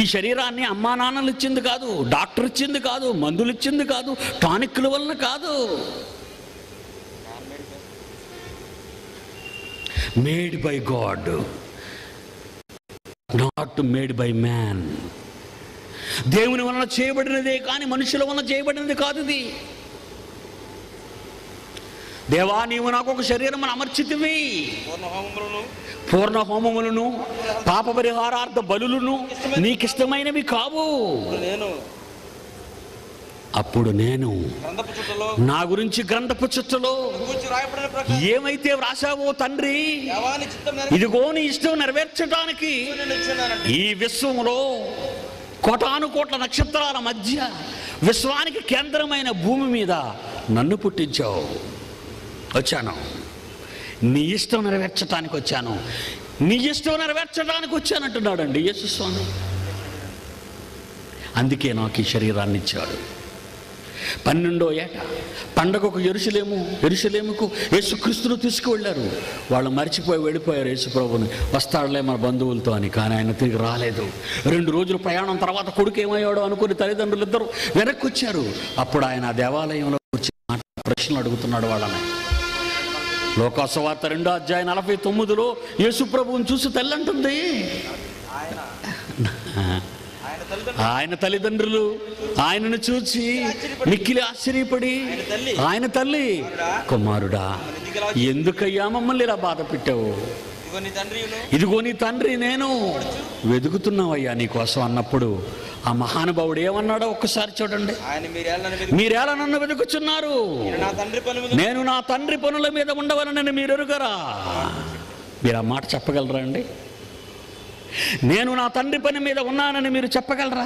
ఈ శరీరాన్ని అమ్మా నాన్నలు ఇచ్చింది కాదు, డాక్టర్ ఇచ్చింది కాదు, మందులు ఇచ్చింది కాదు, టానిక్ల వలన కాదు. Made by God, not made by man. దేవుని వలన చేయబడినదే కానీ మనుషుల వలన చేయబడినది కాదు ఇది. దేవా, నీవు నాకు ఒక శరీరం అమర్చితివి, పూర్ణ హోమములను పాప పరిహారార్థ బలులను నీకిష్టమైనవి కావు. అప్పుడు నేను నా గురించి గ్రంథపు చుట్టలో ఏమైతే వ్రాసావో తండ్రి, ఇదిగో నీ ఇష్టం నెరవేర్చడానికి ఈ విశ్వంలో కోటాను కోట్ల నక్షత్రాల మధ్య విశ్వానికి కేంద్రమైన భూమి మీద నన్ను పుట్టించావు. వచ్చాను నీ ఇష్టం నెరవేర్చడానికి, వచ్చాను నీ ఇష్టం నెరవేర్చడానికి వచ్చానంటున్నాడు అండి యేసుస్వామి. అందుకే నాకు ఈ శరీరాన్ని ఇచ్చాడు. 12వ ఏట పండగకు ఎరుషలేముకు యేసుక్రీస్తును తీసుకువెళ్ళారు. వాళ్ళు మర్చిపోయి వెళ్ళిపోయారు యేసుప్రభుని, వస్తాడులే మన బంధువులతో అని. కానీ ఆయన తిరిగి రాలేదు. 2 రోజుల ప్రయాణం తర్వాత కొడుకు ఏమయ్యాడో అనుకుని తల్లిదండ్రులు ఇద్దరు వెనక్కి వచ్చారు. అప్పుడు ఆయన దేవాలయంలో కూర్చొని ప్రశ్నలు అడుగుతున్నాడు వాళ్ళని. లోకాసువార్త 2:49 యేసుప్రభువుని చూసి తల్లి అంటుంది, ఆయన తల్లిదండ్రులు ఆయనను చూసి మిక్కిలి ఆశ్చర్యపడి, ఆయన తల్లి, కుమారుడా ఎందుకయ్యా మమ్మల్ని ఇలా బాధ పెట్టావు, ఇదిగో నీ తండ్రి, నేను వెతుకుతున్నావయ్యా నీకోసం అన్నప్పుడు ఆ మహానుభావుడు ఏమన్నాడో ఒక్కసారి చూడండి. మీరేలా నన్ను వెతుకుతున్నారు, నేను నా తండ్రి పనుల మీద ఉండవలనని మీరు ఎరుగరా. మీరు ఆ మాట చెప్పగలరా అండి? నేను నా తండ్రి పని మీద ఉన్నానని మీరు చెప్పగలరా?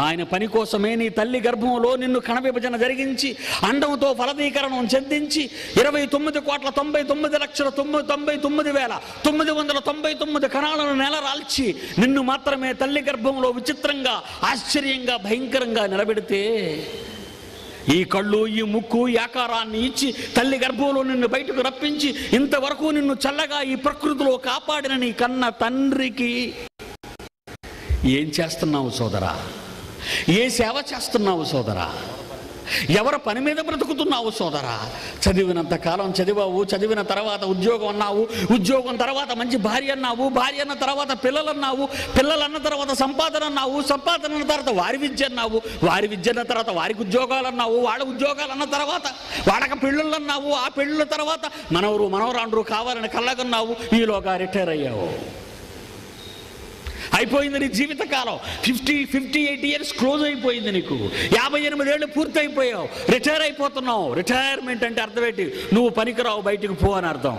ఆయన పని కోసమే నీ తల్లి గర్భంలో నిన్ను కణవిభజన జరిగించి అండంతో ఫలదీకరణం చెందించి 29,99,99,999 కణాలను నెలరాల్చి నిన్ను మాత్రమే తల్లి గర్భంలో విచిత్రంగా ఆశ్చర్యంగా భయంకరంగా నిలబెడితే, ఈ కళ్ళు ఈ ముక్కు ఈ ఆకారాన్ని ఇచ్చి తల్లి గర్భంలో నిన్ను బయటకు రప్పించి ఇంతవరకు నిన్ను చల్లగా ఈ ప్రకృతిలో కాపాడిన నీ కన్న తండ్రికి ఏం చేస్తున్నావు సోదరా? ఏ సేవ చేస్తున్నావు సోదరా? ఎవరి పని మీద బ్రతుకుతున్నావు సోదరా? చదివినంత కాలం చదివావు, చదివిన తర్వాత ఉద్యోగం అన్నావు, ఉద్యోగం తర్వాత మంచి భార్య అన్నావు, భార్య అన్న తర్వాత పిల్లలు అన్నావు, పిల్లలు అన్న తర్వాత సంపాదన అన్నావు, సంపాదన అన్న తర్వాత వారి విద్య అన్నావు, వారి విద్య అన్న తర్వాత వారికి ఉద్యోగాలు అన్నావు, వాళ్ళ ఉద్యోగాలు అన్న తర్వాత వాళ్ళకి పెళ్ళిళ్ళు అన్నావు, ఆ పెళ్ళిళ్ళ తర్వాత మనవరు మనవరాండ్రు కావాలని కళ్ళగన్నావు, ఈలోగా రిటైర్ అయ్యావు. అయిపోయింది నీ జీవితకాలం. 58 years క్లోజ్ అయిపోయింది నీకు. 58 ఏళ్ళు పూర్తి అయిపోయావు, రిటైర్ అయిపోతున్నావు. రిటైర్మెంట్ అంటే అర్థమేంటి? నువ్వు పనికిరావు, బయటికి పో అని అర్థం.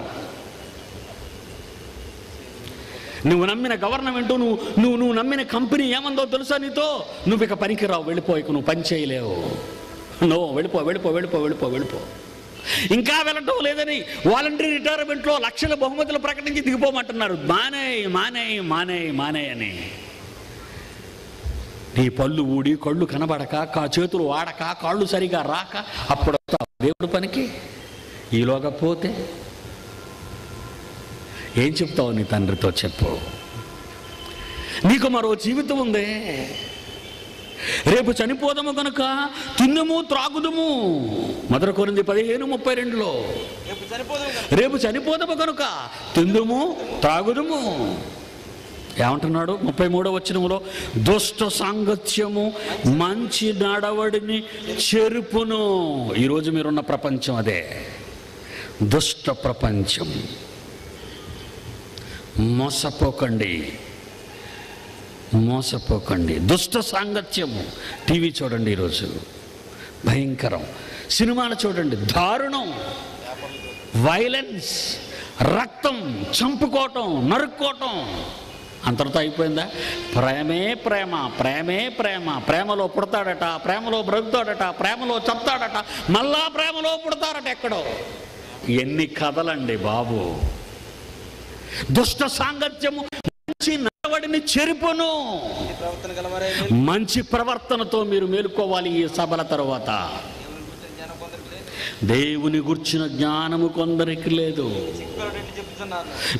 నువ్వు నమ్మిన గవర్నమెంట్, నువ్వు నమ్మిన కంపెనీ ఏమందో తెలుసా నీతో? నువ్వు ఇక పనికిరావు, వెళ్ళిపోయికు, నువ్వు పని చేయలేవు, నువ్వు వెళ్ళిపో వెళ్ళిపో వెళ్ళిపో వెళ్ళిపో వెళ్ళిపో. ఇంకా వెళ్ళటం లేదని వాలంటరీ రిటైర్మెంట్లో లక్షల బహుమతులు ప్రకటించి దిగిపోమంటున్నారు. మానేయ్ మానేయ్ మానేయ్ మానేయ్ అని. నీ పళ్ళు ఊడి, కళ్ళు కనబడక, చేతులు వాడక, కాళ్ళు సరిగా రాక అప్పుడు దేవుడు పనికి. ఈలోగా పోతే ఏం చెప్తావు నీ తండ్రితో? చెప్పు, నీకు మరో జీవితం ఉంది, రేపు చనిపోదాము కనుక తిందుము త్రాగుదుము. 1 Corinthians 15:32 రేపు చనిపోదాము కనుక తిందుము త్రాగుదుము. ఏమంటున్నాడు? 33వ వచనంలో దుష్ట సాంగత్యము మంచి నడవడిని చెరుపును. ఈరోజు మీరున్న ప్రపంచం అదే, దుష్ట ప్రపంచం. మోసపోకండి, మోసపోకండి. దుష్ట సాంగత్యము. టీవీ చూడండి, ఈరోజు భయంకరం. సినిమాలు చూడండి, దారుణం, వైలెన్స్, రక్తం, చంపుకోవటం, నరుక్కోవటం. అంతటితో అయిపోయిందా? ప్రేమే ప్రేమ, ప్రేమే ప్రేమ. ప్రేమలో పుడతాడట, ప్రేమలో బ్రతుకుతాడట, ప్రేమలో చస్తాడట, మళ్ళా ప్రేమలో పుడతాడట ఎక్కడో. ఎన్ని కథలండి బాబు! దుష్ట సాంగత్యము నడవడిని చెరుపును. మంచి ప్రవర్తనతో మీరు మేలుకోవాలి ఈ సభల తరువాత. దేవుని గుర్చిన జ్ఞానము కొందరికి లేదు.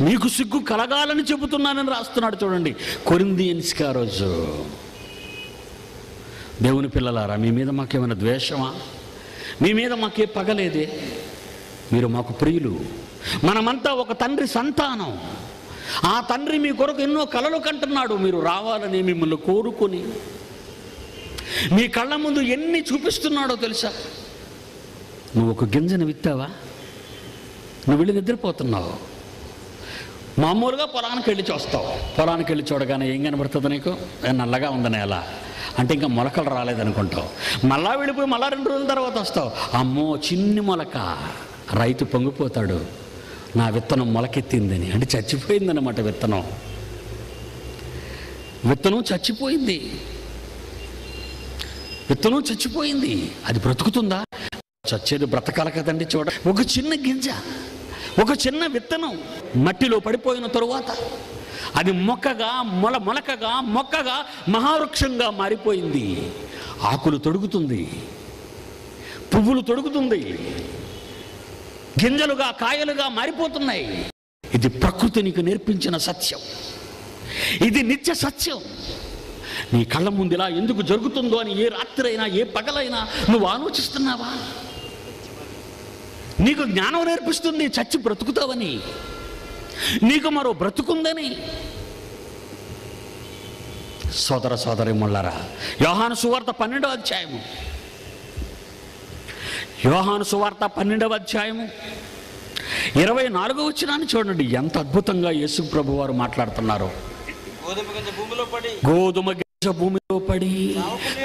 మీకు సిగ్గు కలగాలని చెబుతున్నానని రాస్తున్నాడు. చూడండి కొరింథీయునికి ఆ రోజు, దేవుని పిల్లలారా మీ మీద మాకేమైనా ద్వేషమా? మీ మీద మాకే పగలేదే? మీరు మాకు ప్రియులు, మనమంతా ఒక తండ్రి సంతానం. ఆ తండ్రి మీ కొరకు ఎన్నో కలలు కంటున్నాడు. మీరు రావాలని మిమ్మల్ని కోరుకొని మీ కళ్ళ ముందు ఎన్ని చూపిస్తున్నాడో తెలుసా? నువ్వు ఒక గింజను విత్తావా? నువ్వు వెళ్ళి నిద్రపోతున్నావు. మామూలుగా పొలానికి వెళ్ళి చూస్తావు. పొలానికి వెళ్ళి చూడగానే ఏం కనబడుతుంది నీకు? నల్లగా ఉందని. ఎలా అంటే ఇంకా మొలకలు రాలేదనుకుంటావు. మళ్ళా వెళ్ళిపోయి మళ్ళా 2 రోజుల తర్వాత వస్తావు. అమ్మో చిన్ని మొలక. రైతు పొంగిపోతాడు, నా విత్తనం మొలకెత్తిందని. అంటే చచ్చిపోయిందన్నమాట విత్తనం. విత్తనం చచ్చిపోయింది. అది బ్రతుకుతుందా? చచ్చేది బ్రతకాల కదండి. చూడ, ఒక చిన్న గింజ, ఒక చిన్న విత్తనం మట్టిలో పడిపోయిన తరువాత అది మొక్కగా మహావృక్షంగా మారిపోయింది. ఆకులు తొడుగుతుంది, పువ్వులు తొడుగుతుంది, గింజలుగా కాయలుగా మారిపోతున్నాయి. ఇది ప్రకృతి నీకు నేర్పించిన సత్యం. ఇది నిత్య సత్యం. నీ కళ్ళ ముందు ఇలా ఎందుకు జరుగుతుందో అని ఏ రాత్రైనా ఏ పగలైనా నువ్వు ఆలోచిస్తున్నావా? నీకు జ్ఞానం నేర్పిస్తుంది చచ్చి బ్రతుకుతావని, నీకు మరో బ్రతుకుందని. సోదర సోదరి ముళ్ళరా, యోహాను సువార్త 12వ అధ్యాయము 24వ వచనాన్ని చూడండి. ఎంత అద్భుతంగా యేసు ప్రభు వారు మాట్లాడుతున్నారు. గోధుమ గింజ భూమిలో పడి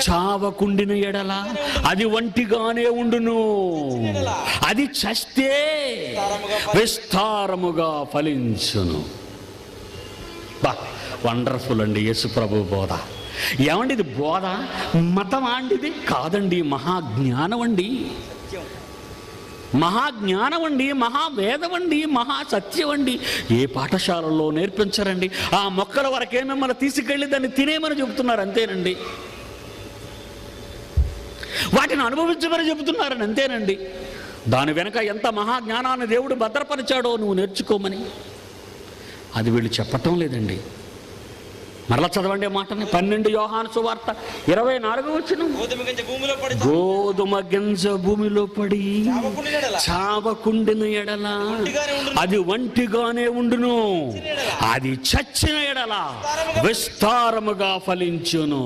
చావకుండిన ఎడల అది ఒంటిగానే ఉండును, అది చస్తే విస్తారముగా ఫలించును. బా వండర్ఫుల్ అండి యేసు ప్రభు బోధ. ఏమండి ఇది? బోధ మతం అండిది కాదండి, మహాజ్ఞానం అండి, మహావేదం అండి, మహాసత్యం అండి. ఏ పాఠశాలలో నేర్పించరండి. ఆ మొక్కల వరకే మిమ్మల్ని తీసుకెళ్ళి దాన్ని తినేమని చెబుతున్నారు అంతేనండి. వాటిని అనుభవించమని చెబుతున్నారని అంతేనండి. దాని వెనక ఎంత మహాజ్ఞానాన్ని దేవుడు భద్రపరిచాడో నువ్వు నేర్చుకోమని అది వీళ్ళు చెప్పటం లేదండి. మరలా చదవండి మాటని. 12 యోహాను సువార్త 24వ వచనం గోధుమ గింజ భూమిలో పడి చావకుండిన ఎడల అది ఒంటిగానే ఉండును, అది చచ్చిన ఎడల విస్తారముగా ఫలించును.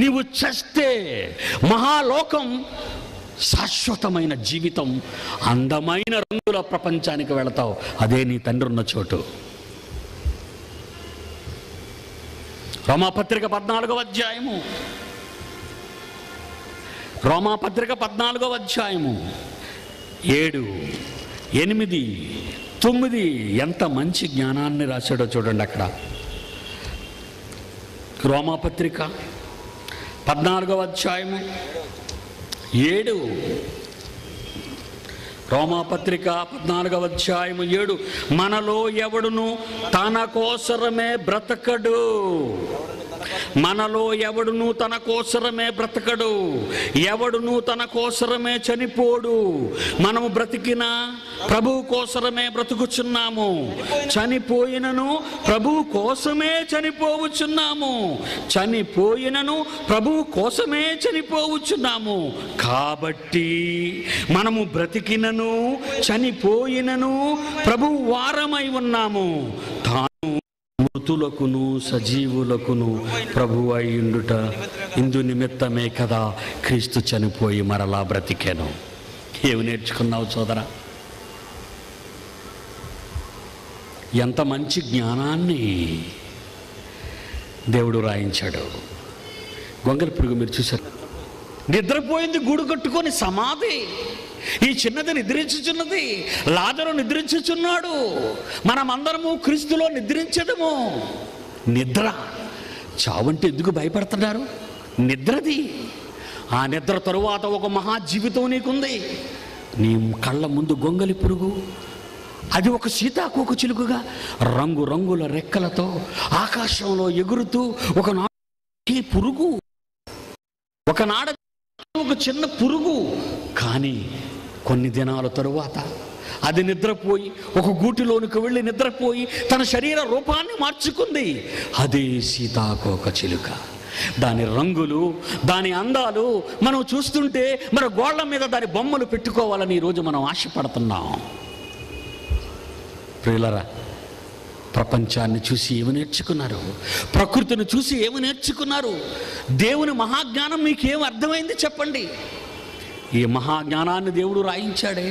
నీవు చస్తే మహాలోకం, శాశ్వతమైన జీవితం, అందమైన రంగుల ప్రపంచానికి వెళతావు. అదే నీ తండ్రి ఉన్న చోటు. రోమాపత్రిక 14వ అధ్యాయము 7, 8, 9 ఎంత మంచి జ్ఞానాన్ని రాశాడో చూడండి. అక్కడ రోమాపత్రిక 14వ అధ్యాయము 7 రోమాపత్రిక 14వ అధ్యాయము 7 మనలో ఎవడును తన కోసరమే బ్రతకడు, ఎవడును తన కోసరమే చనిపోడు. మనము బ్రతికిన ప్రభువు కోసరమే బ్రతుకుచున్నాము, చనిపోయినను ప్రభువు కోసమే చనిపోవుచున్నాము కాబట్టి మనము బ్రతికినను చనిపోయినను ప్రభువు వారమై ఉన్నాము. మృతులకును సజీవులకును ప్రభువు అయ్యుండుట ఇందు నిమిత్తమే కదా క్రీస్తు చనిపోయి మరలా బ్రతికాను. ఏమి నేర్చుకున్నావు సోదరా? ఎంత మంచి జ్ఞానాన్ని దేవుడు రాయించాడు. గొంగలి పురుగు మీరు చూశారు, నిద్రపోయింది గూడు కట్టుకొని సమాధి. ఈ చిన్నది నిద్రించుచున్నది, లాజరు నిద్రించుచున్నాడు. మనమందరము క్రీస్తులో నిద్రించడము. నిద్ర, చావంటే ఎందుకు భయపడుతున్నారు? నిద్రది. ఆ నిద్ర తరువాత ఒక మహాజీవితం నీకుంది. నీ కళ్ళ ముందు గొంగలి పురుగు, అది ఒక సీతాకోక చిలుకగా రంగురంగుల రెక్కలతో ఆకాశంలో ఎగురుతూ ఒక చిన్న పురుగు. కానీ కొన్ని దినాల తరువాత అది నిద్రపోయి ఒక గూటిలోనికి వెళ్ళి నిద్రపోయి తన శరీర రూపాన్ని మార్చుకుంది. అదే సీతాకోకచిలుక. దాని రంగులు, దాని అందాలు మనం చూస్తుంటే మన గోళ్ళ మీద దాని బొమ్మలు పెట్టుకోవాలని ఈరోజు మనం ఆశపడుతున్నాం. ప్రియులరా, ప్రపంచాన్ని చూసి ఏమి నేర్చుకున్నారు? ప్రకృతిని చూసి ఏమి నేర్చుకున్నారు? దేవుని మహాజ్ఞానం మీకేం అర్థమైంది చెప్పండి. ఈ మహాజ్ఞానాన్ని దేవుడు రాయించాడే.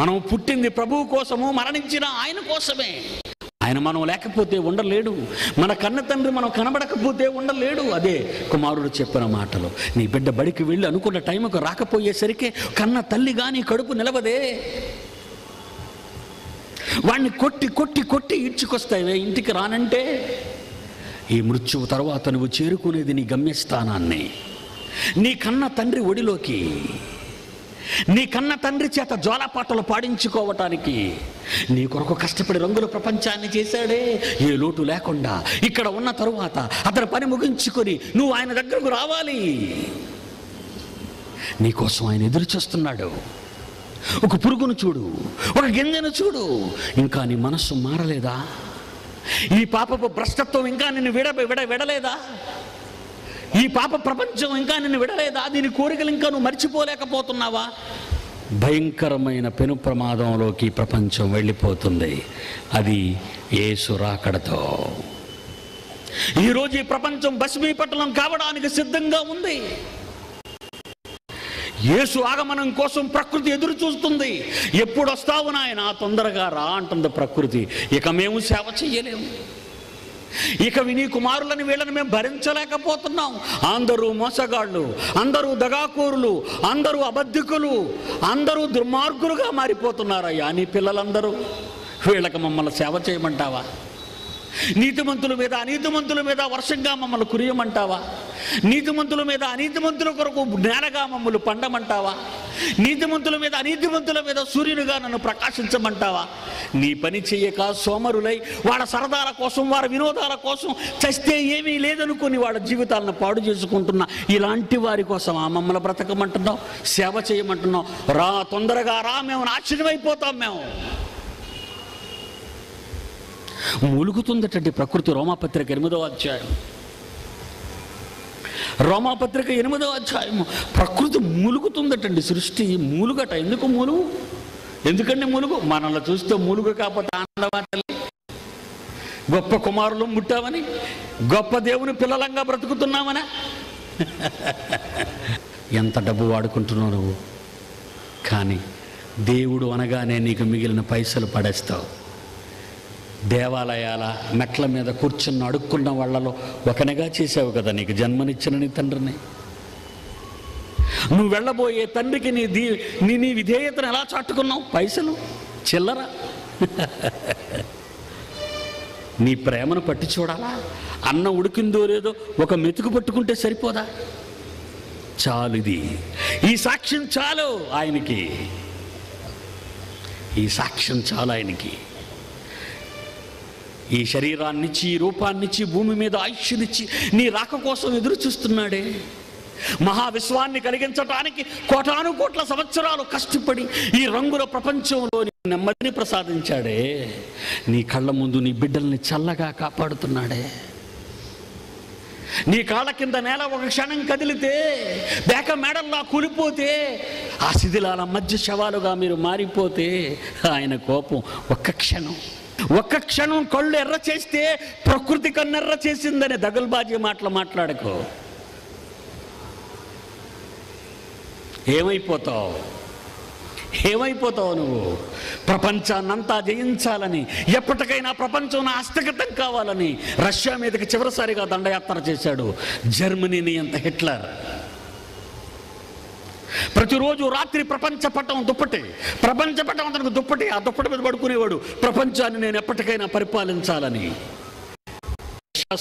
మనం పుట్టింది ప్రభువు కోసము, మరణించిన ఆయన కోసమే. ఆయన మనం లేకపోతే ఉండలేడు. మన కన్న తండ్రి మనం కనబడకపోతే ఉండలేడు. అదే కుమారుడు చెప్పిన మాటలు, నీ బిడ్డ బడికి వెళ్ళి అనుకున్న టైంకు రాకపోయేసరికి కన్న తల్లిగా నీ కడుపు నిలవదే. వాడిని కొట్టి కొట్టి కొట్టి ఈడ్చుకొస్తావే, ఇంటికి రానంటే. ఈ మృత్యువు తర్వాత నువ్వు చేరుకునేది నీ గమ్యస్థానాన్ని, నీ కన్న తండ్రి ఒడిలోకి, నీ కన్న తండ్రి చేత జోలపాటలు పాడించుకోవటానికి. నీ కొరకు కష్టపడి రంగుల ప్రపంచాన్ని చేశాడే ఏ లోటు లేకుండా. ఇక్కడ ఉన్న తరువాత అతని పని ముగించుకొని నువ్వు ఆయన దగ్గరకు రావాలి. నీకోసం ఆయన ఎదురు చూస్తున్నాడు. ఒక పురుగును చూడు, ఒక గింజను చూడు. ఇంకా నీ మనస్సు మారలేదా? ఈ పాపపు భ్రష్టత్వం ఇంకా నిన్ను విడలేదా? ఈ పాప ప్రపంచం ఇంకా నిన్ను విడలేదా? దీని కోరికలు ఇంకా నువ్వు మర్చిపోలేకపోతున్నావా? భయంకరమైన పెను ప్రమాదంలోకి ప్రపంచం వెళ్ళిపోతుంది, అది యేసు రాకడతో. ఈరోజు ఈ ప్రపంచం భస్మీపట్టణం కావడానికి సిద్ధంగా ఉంది. యేసు ఆగమనం కోసం ప్రకృతి ఎదురు చూస్తుంది. ఎప్పుడు వస్తావు నాయన, తొందరగా రా అంటుంది ప్రకృతి. ఇక మేము సేవ చెయ్యలేము, ఇక విని కుమారులని వీళ్ళని మేము భరించలేకపోతున్నాం. అందరూ మోసగాళ్ళు, అందరూ దగాకోరులు, అందరూ అబద్ధికులు, అందరూ దుర్మార్గులుగా మారిపోతున్నారయ్యా నీ పిల్లలందరూ. వీళ్ళకి మమ్మల్ని సేవ చేయమంటావా? నీతిమంతుల మీద అనీతిమంతుల మీద వర్షంగా మమ్మల్ని కురియమంటావా? నీతిమంతుల మీద అనీతిమంతుల కొరకు నేలగా మమ్మల్ని పండమంటావా? నీతిమంతుల మీద సూర్యునిగా నన్ను ప్రకాశించమంటావా? నీ పని చెయ్యక సోమరులై వాళ్ళ సరదాల కోసం, వారి వినోదాల కోసం, చస్తే ఏమీ లేదనుకుని వాళ్ళ జీవితాలను పాడు చేసుకుంటున్నా ఇలాంటి వారి కోసం ఆ మమ్మల్ని బ్రతకమంటున్నావు, సేవ చేయమంటున్నావు. రా, తొందరగా రా, మేము నాశనమైపోతాం. మేము మూలుగుతుందటండి ప్రకృతి. రోమాపత్రిక 8వ అధ్యాయం, రోమాపత్రిక 8వ అధ్యాయం. ప్రకృతి మూలుగుతుందటండి, సృష్టి మూలుగట. ఎందుకండి మూలుగు? మనల్ని చూస్తే మూలుగు కాకపోతే ఆనందమా తల్లి? గొప్ప కుమారులు ముట్టామని, గొప్ప దేవుని పిల్లలంగా బ్రతుకుతున్నామనా? ఎంత డబ్బు వాడుకుంటున్నావు నువ్వు, కానీ దేవుడు అనగానే నీకు మిగిలిన పైసలు పడేస్తావు. దేవాలయాల మెట్ల మీద కూర్చున్న అడుక్కున్న వాళ్ళలో ఒకనిగా చేసావు కదా నీకు జన్మనిచ్చిన నీ తండ్రిని. నువ్వు వెళ్ళబోయే తండ్రికి నీ విధేయతను ఎలా చాటుకున్నావు? పైసలు, చిల్లర. నీ ప్రేమను పట్టి చూడాలా? అన్నం ఉడికిందో లేదో ఒక మెతుకు పట్టుకుంటే సరిపోదా? చాలు, ఇది ఈ సాక్ష్యం చాలు ఆయనకి. ఈ సాక్ష్యం చాలు ఆయనకి. ఈ శరీరాన్నిచ్చి, ఈ రూపాన్నిచ్చి, భూమి మీద ఆయుష్నిచ్చి నీ రాక కోసం ఎదురు చూస్తున్నాడే. మహావిశ్వాన్ని కలిగించటానికి కోటాను కోట్ల సంవత్సరాలు కష్టపడి ఈ రంగుల ప్రపంచంలో నెమ్మదిని ప్రసాదించాడే. నీ కళ్ళ ముందు నీ బిడ్డల్ని చల్లగా కాపాడుతున్నాడే. నీ కాళ్ళ కింద నేల ఒక క్షణం కదిలితే, బేక మేడల్లా కూలిపోతే, ఆ శిథిలాల మధ్య శవాలుగా మీరు మారిపోతే ఆయన కోపం ఒక్క క్షణం కళ్ళు ఎర్ర చేస్తే ప్రకృతి కన్నెర్ర చేసిందనే దగల్బాజీ మాటలు మాట్లాడకు. ఏమైపోతావు నువ్వు? ప్రపంచాన్నంతా జయించాలని, ఎప్పటికైనా ప్రపంచం నా హస్తగతం కావాలని రష్యా మీదకి చివరిసారిగా దండయాత్ర చేశాడు జర్మనీని అంత హిట్లర్. ప్రతిరోజు రాత్రి ప్రపంచ పటం అతనికి దుప్పటి, ఆ దుప్పటి మీద పడుకునేవాడు. ప్రపంచాన్ని నేను ఎప్పటికైనా పరిపాలించాలని.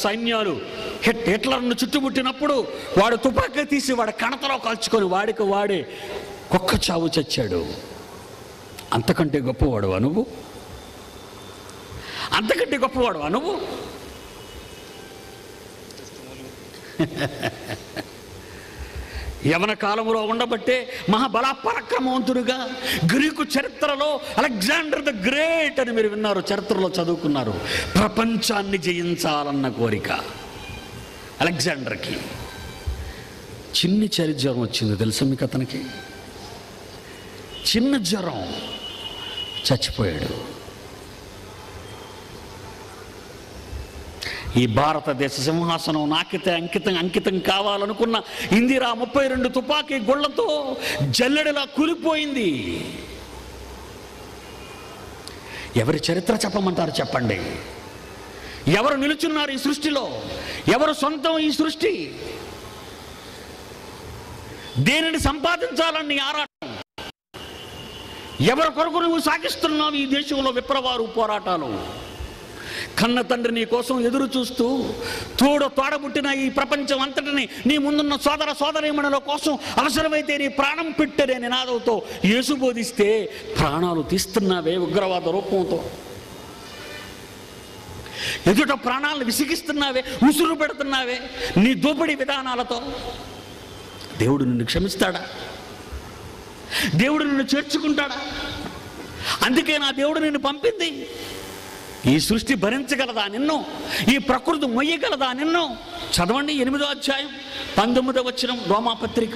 సైన్యాలు హిట్లర్ను చుట్టుముట్టినప్పుడు వాడు తుపాకీ తీసి వాడు కణతలో కాల్చుకొని వాడికి వాడే కుక్క చావు చచ్చాడు. అంతకంటే గొప్పవాడువా నువ్వు? యవన కాలములో ఉండబట్టే మహాబల పరాక్రమవంతుడిగా గ్రీకు చరిత్రలో అలెగ్జాండర్ ద గ్రేట్ అని మీరు విన్నారు, చరిత్రలో చదువుకున్నారు. ప్రపంచాన్ని జయించాలన్న కోరిక అలెగ్జాండర్కి. చిన్న చరి జ్వరం వచ్చింది తెలుసా మీకు, అతనికి చిన్న జ్వరం, చచ్చిపోయాడు. ఈ భారతదేశ సింహాసనం నాకితే అంకితం అంకితం కావాలనుకున్న ఇందిరా 32 తుపాకీ గుళ్లతో జల్లెడలా కూలిపోయింది. ఎవరి చరిత్ర చెప్పమంటారు చెప్పండి? ఎవరు నిలుచున్నారు ఈ సృష్టిలో? ఎవరు సొంతం ఈ సృష్టి? దేనిని సంపాదించాలని ఆరాటం? ఎవరి కొరకు నువ్వు సాగిస్తున్నావు ఈ దేశంలో విప్రవారు పోరాటాలు? కన్న తండ్రి నీ కోసం ఎదురు చూస్తూ తోడబుట్టిన ఈ ప్రపంచం అంతటిని నీ ముందున్న సోదర సోదరీమణుల కోసం అవసరమైతే నీ ప్రాణం పెట్టనే నినాదంతో యేసు బోధిస్తే ప్రాణాలు తీస్తున్నావే ఉగ్రవాద రూపంతో, ఎదుట ప్రాణాలను విసిగిస్తున్నావే, ఉసురు పెడుతున్నావే నీ దోపిడీ విధానాలతో. దేవుడు నిన్ను క్షమిస్తాడా? దేవుడు నిన్ను చేర్చుకుంటాడా? అందుకే నా దేవుడు నిన్ను పంపింది. ఈ సృష్టి భరించగలదా నిన్ను? ఈ ప్రకృతి మొయ్యగలదా నిన్ను? చదవండి 8వ అధ్యాయం 19వ వచనం రోమాపత్రిక.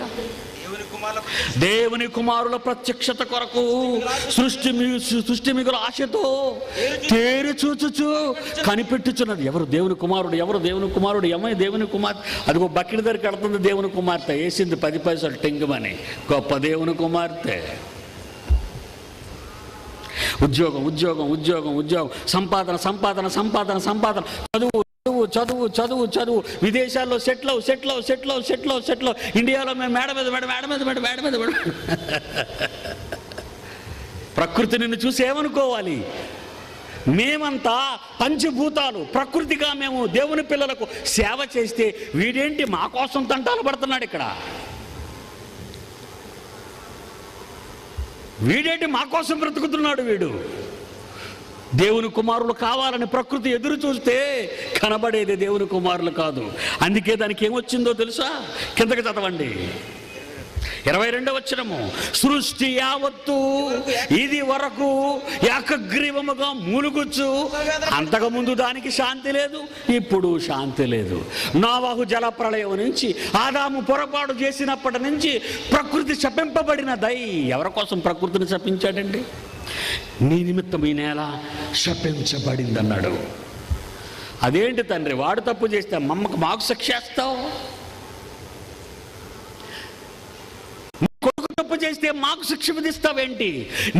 దేవుని కుమారుల ప్రత్యక్షత కొరకు సృష్టి మిగులు ఆశతో తేరి చూచుచు కనిపెట్టుచున్నది. ఎవరు? దేవుని కుమారుడు. ఎవరు దేవుని కుమారుడు? ఏమై దేవుని కుమార్తె. అదిగో బకెట్ దగ్గరికి వెళుతుంది దేవుని కుమార్తె, వేసింది 10 పైసలు టెంగుమని. గొప్ప దేవుని కుమార్తె. ఉద్యోగం ఉద్యోగం ఉద్యోగం ఉద్యోగం, సంపాదన సంపాదన సంపాదన సంపాదన, చదువు చదువు చదువు చదువు చదువు, విదేశాల్లో సెటిల్ అవు, ఇండియాలో మేము మేడ మీద. ప్రకృతి నిన్ను చూసి ఏమనుకోవాలి? మేమంతా పంచభూతాలు, ప్రకృతిగా మేము దేవుని పిల్లలకు సేవ చేస్తే వీడేంటి మా కోసం తంటాలు పడుతున్నాడు ఇక్కడ, వీడేంటి మా కోసం బ్రతుకుతున్నాడు వీడు? దేవుని కుమారులు కావాలని ప్రకృతి ఎదురు చూస్తే కనబడేది దేవుని కుమారులు కాదు. అందుకే దానికి ఏమొచ్చిందో తెలుసా? కిందకి చదవండి 22వ వచనము. సృష్టి యావత్తు ఇది వరకు ఏకగ్రీవముగా మూలుగుచ్చు, అంతకుముందు దానికి శాంతి లేదు, ఇప్పుడు శాంతి లేదు. నోవాహు జల ప్రళయం నుంచి, ఆదాము పొరపాటు చేసినప్పటి నుంచి ప్రకృతి శపింపబడినదై. ఎవరి కోసం ప్రకృతిని శపించాడండి? నీ నిమిత్తం ఈ నేల శపించబడింది అన్నాడు. అదేంటి తండ్రి, వాడు తప్పు చేస్తే మమ్మకు మాకు శిక్షేస్తావు, తప్పు చేస్తే మాకు శిక్ష విధిస్తావేంటి?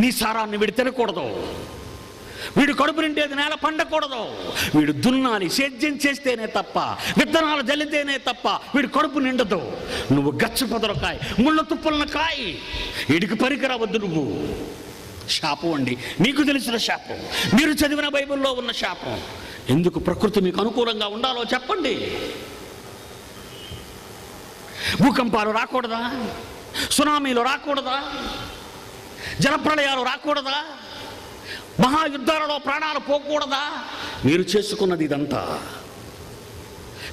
నీ సారాన్ని వీడు తినకూడదు, వీడు కడుపు నిండేది నేల పండకూడదు, వీడు దున్నాలి సేద్యం చేస్తేనే తప్ప, విత్తనాలు జల్లితేనే తప్ప వీడు కడుపు నిండదు. నువ్వు గచ్చ పొదలు కాయి, ముళ్ళ తుప్పలను కాయి, వీడికి పనికిరావద్దు నువ్వు. శాపం అండి, మీకు తెలిసిన శాపం, మీరు చదివిన బైబిల్లో ఉన్న శాపం. ఎందుకు ప్రకృతి మీకు అనుకూలంగా ఉండాలో చెప్పండి? భూకంపాలు రాకూడదా? సునామీలు రాకూడదా? జలప్రళయాలు రాకూడదా? మహాయుద్ధాలలో ప్రాణాలు పోకూడదా? మీరు చేసుకున్నది ఇదంతా.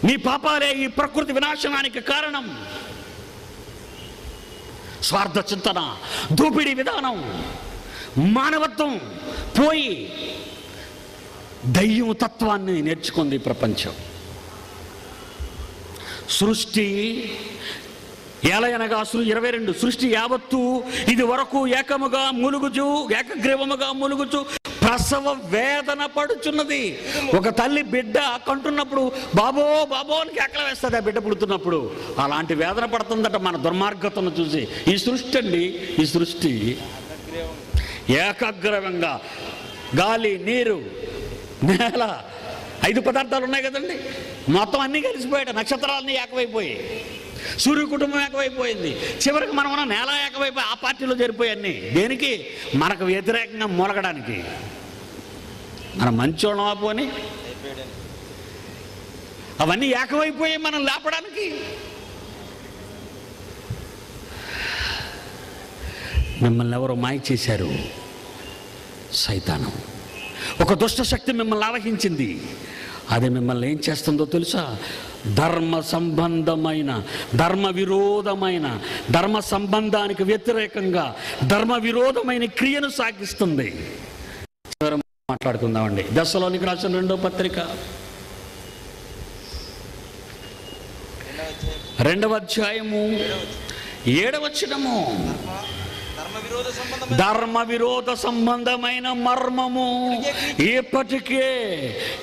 మీ పాపాలే ఈ ప్రకృతి వినాశనానికి కారణం. స్వార్థ చింతన, దోపిడీ విధానం, మానవత్వం పోయి దయ్యం తత్వాన్ని నేర్చుకుంది ప్రపంచం. సృష్టి ఏలయనగా 22, సృష్టి యావత్తు ఇది వరకు ఏకగ్రీవముగా మూలుగుచు ప్రసవ వేదన పడుచున్నది. ఒక తల్లి బిడ్డ కంటున్నప్పుడు బాబో బాబో అని కేకలు వేస్తుంది ఆ బిడ్డ పుడుతున్నప్పుడు. అలాంటి వేదన పడుతుందట మన దుర్మార్గతను చూసి. ఈ సృష్టి అండి, ఈ సృష్టి ఏకగ్రీవంగా గాలి, నీరు, నేల, 5 పదార్థాలు ఉన్నాయి కదండి, మొత్తం అన్నీ కలిసిపోయాయి. నక్షత్రాలన్నీ ఏకమైపోయి, సూర్య కుటుంబం ఏకమైపోయింది, చివరికి మనం ఉన్న నేల ఏకమైపోయి ఆ పార్టీలో జరిపోయాన్ని. దేనికి? మనకు వ్యతిరేకంగా మూలగడానికి. మనం మంచోళమా పోని? అవన్నీ ఏకమైపోయి మనం లేపడానికి. మిమ్మల్ని ఎవరో మాయ చేశారు, సైతానం. ఒక దుష్టశక్తి మిమ్మల్ని ఆవహించింది. అది మిమ్మల్ని ఏం చేస్తుందో తెలుసా? ధర్మ సంబంధమైన ధర్మ విరోధమైన ధర్మ సంబంధానికి వ్యతిరేకంగా ధర్మ విరోధమైన క్రియను సాగిస్తుంది. మాట్లాడుకుందామండి. దశలోనికి రాసిన 2వ పత్రిక 2వ అధ్యాయము 7వ వచనము ధర్మ విరోధ సంబంధమైన మర్మము ఇప్పటికే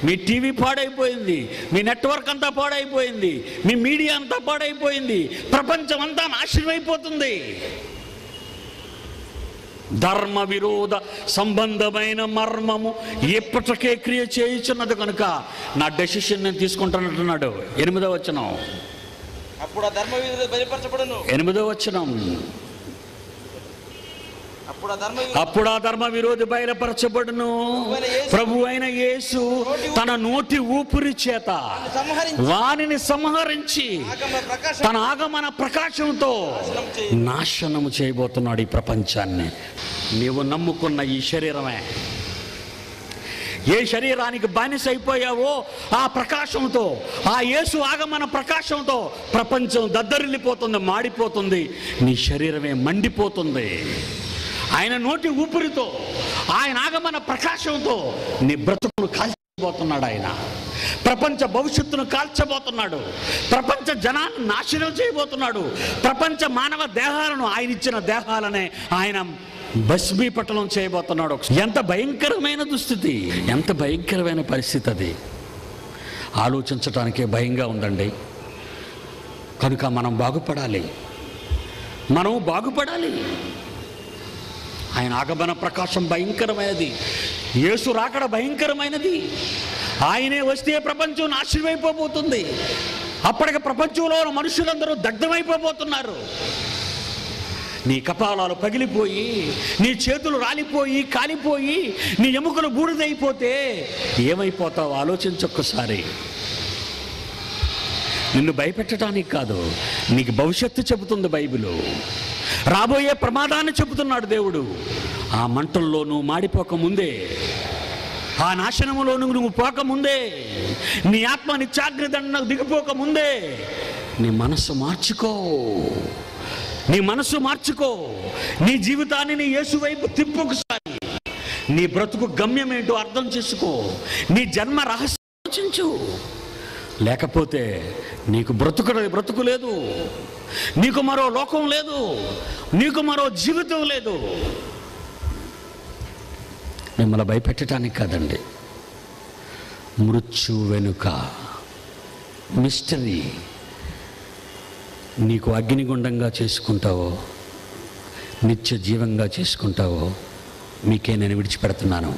మీ టీవీ పాడైపోయింది, మీ నెట్వర్క్ అంతా పాడైపోయింది, మీ మీడియా అంతా పాడైపోయింది, ప్రపంచం అంతా నాశనం అయిపోతుంది. ధర్మ విరోధ సంబంధమైన మర్మము ఇప్పటికే క్రియ చేయించున్నది కనుక నా డెసిషన్ నేను తీసుకుంటానంటున్నాడు. 8వ వచనం అప్పుడు ధర్మ విరోధ బయలుపరచబడును. 8వ వచనం అప్పుడు ఆ ధర్మ విరోధి బయలుపరచబడును. ప్రభు అయిన యేసు తన నోటి ఊపిరి చేత వానిని సంహరించి తన ఆగమన ప్రకాశంతో నాశనము చేయబోతున్నాడు ఈ ప్రపంచాన్ని. నీవు నమ్ముకున్న ఈ శరీరమే, ఏ శరీరానికి బానిస అయిపోయావో ఆ ప్రకాశంతో, ఆ యేసు ఆగమన ప్రకాశంతో ప్రపంచం దద్దరిల్లిపోతుంది, మాడిపోతుంది, నీ శరీరమే మండిపోతుంది. ఆయన నోటి ఊపిరితో, ఆయన ఆగమన ప్రకాశంతో నీ బ్రతుకును కాల్చబోతున్నాడు. ఆయన ప్రపంచ భవిష్యత్తును కాల్చబోతున్నాడు. ప్రపంచ జనాన్ని నాశనం చేయబోతున్నాడు. ప్రపంచ మానవ దేహాలను, ఆయన ఇచ్చిన దేహాలనే ఆయన భస్మీపటలం చేయబోతున్నాడు. ఎంత భయంకరమైన దుస్థితి, ఎంత భయంకరమైన పరిస్థితి అది. ఆలోచించటానికే భయంగా ఉందండి. కనుక మనం బాగుపడాలి, మనం బాగుపడాలి. ఆయన ఆగమన ప్రకాశం భయంకరమైనది, యేసు రాకడ భయంకరమైనది. ఆయనే వస్తే ప్రపంచం నాశనమైపోబోతుంది. అప్పటికి ప్రపంచంలో మనుషులందరూ దగ్ధమైపోబోతున్నారు. నీ కపాలాలు పగిలిపోయి, నీ చేతులు రాలిపోయి, కాలిపోయి, నీ ఎముకలు బూడిదైపోతే ఏమైపోతావు? ఆలోచించొక్కసారి. నిన్ను భయపెట్టడానికి కాదు, నీకు భవిష్యత్తు చెబుతుంది బైబిల్. రాబోయే ప్రమాదాన్ని చెబుతున్నాడు దేవుడు. ఆ మంటల్లో నువ్వు మాడిపోకముందే, ఆ నాశనములో నువ్వు పోకముందే, నీ ఆత్మ నిత్యాగ్నిదండన దిగిపోకముందే నీ మనసు మార్చుకో, నీ మనసు మార్చుకో. నీ జీవితాన్ని నీ యేసు వైపు తిప్పుకొకసారి. నీ బ్రతుకు గమ్యం ఏంటో అర్థం చేసుకో. నీ జన్మ రహస్యం ఆలోచించు. లేకపోతే నీకు బ్రతుకు లేదు, నీకు మరో లోకం లేదు, నీకు మరో జీవితం లేదు. మిమ్మల్ని భయపెట్టడానికి కాదండి. మృత్యు వెనుక మిస్టరీ నీకు అగ్నిగుండంగా చేసుకుంటావో, నిత్య జీవంగా చేసుకుంటావో మీకే నేను విడిచిపెడుతున్నాను.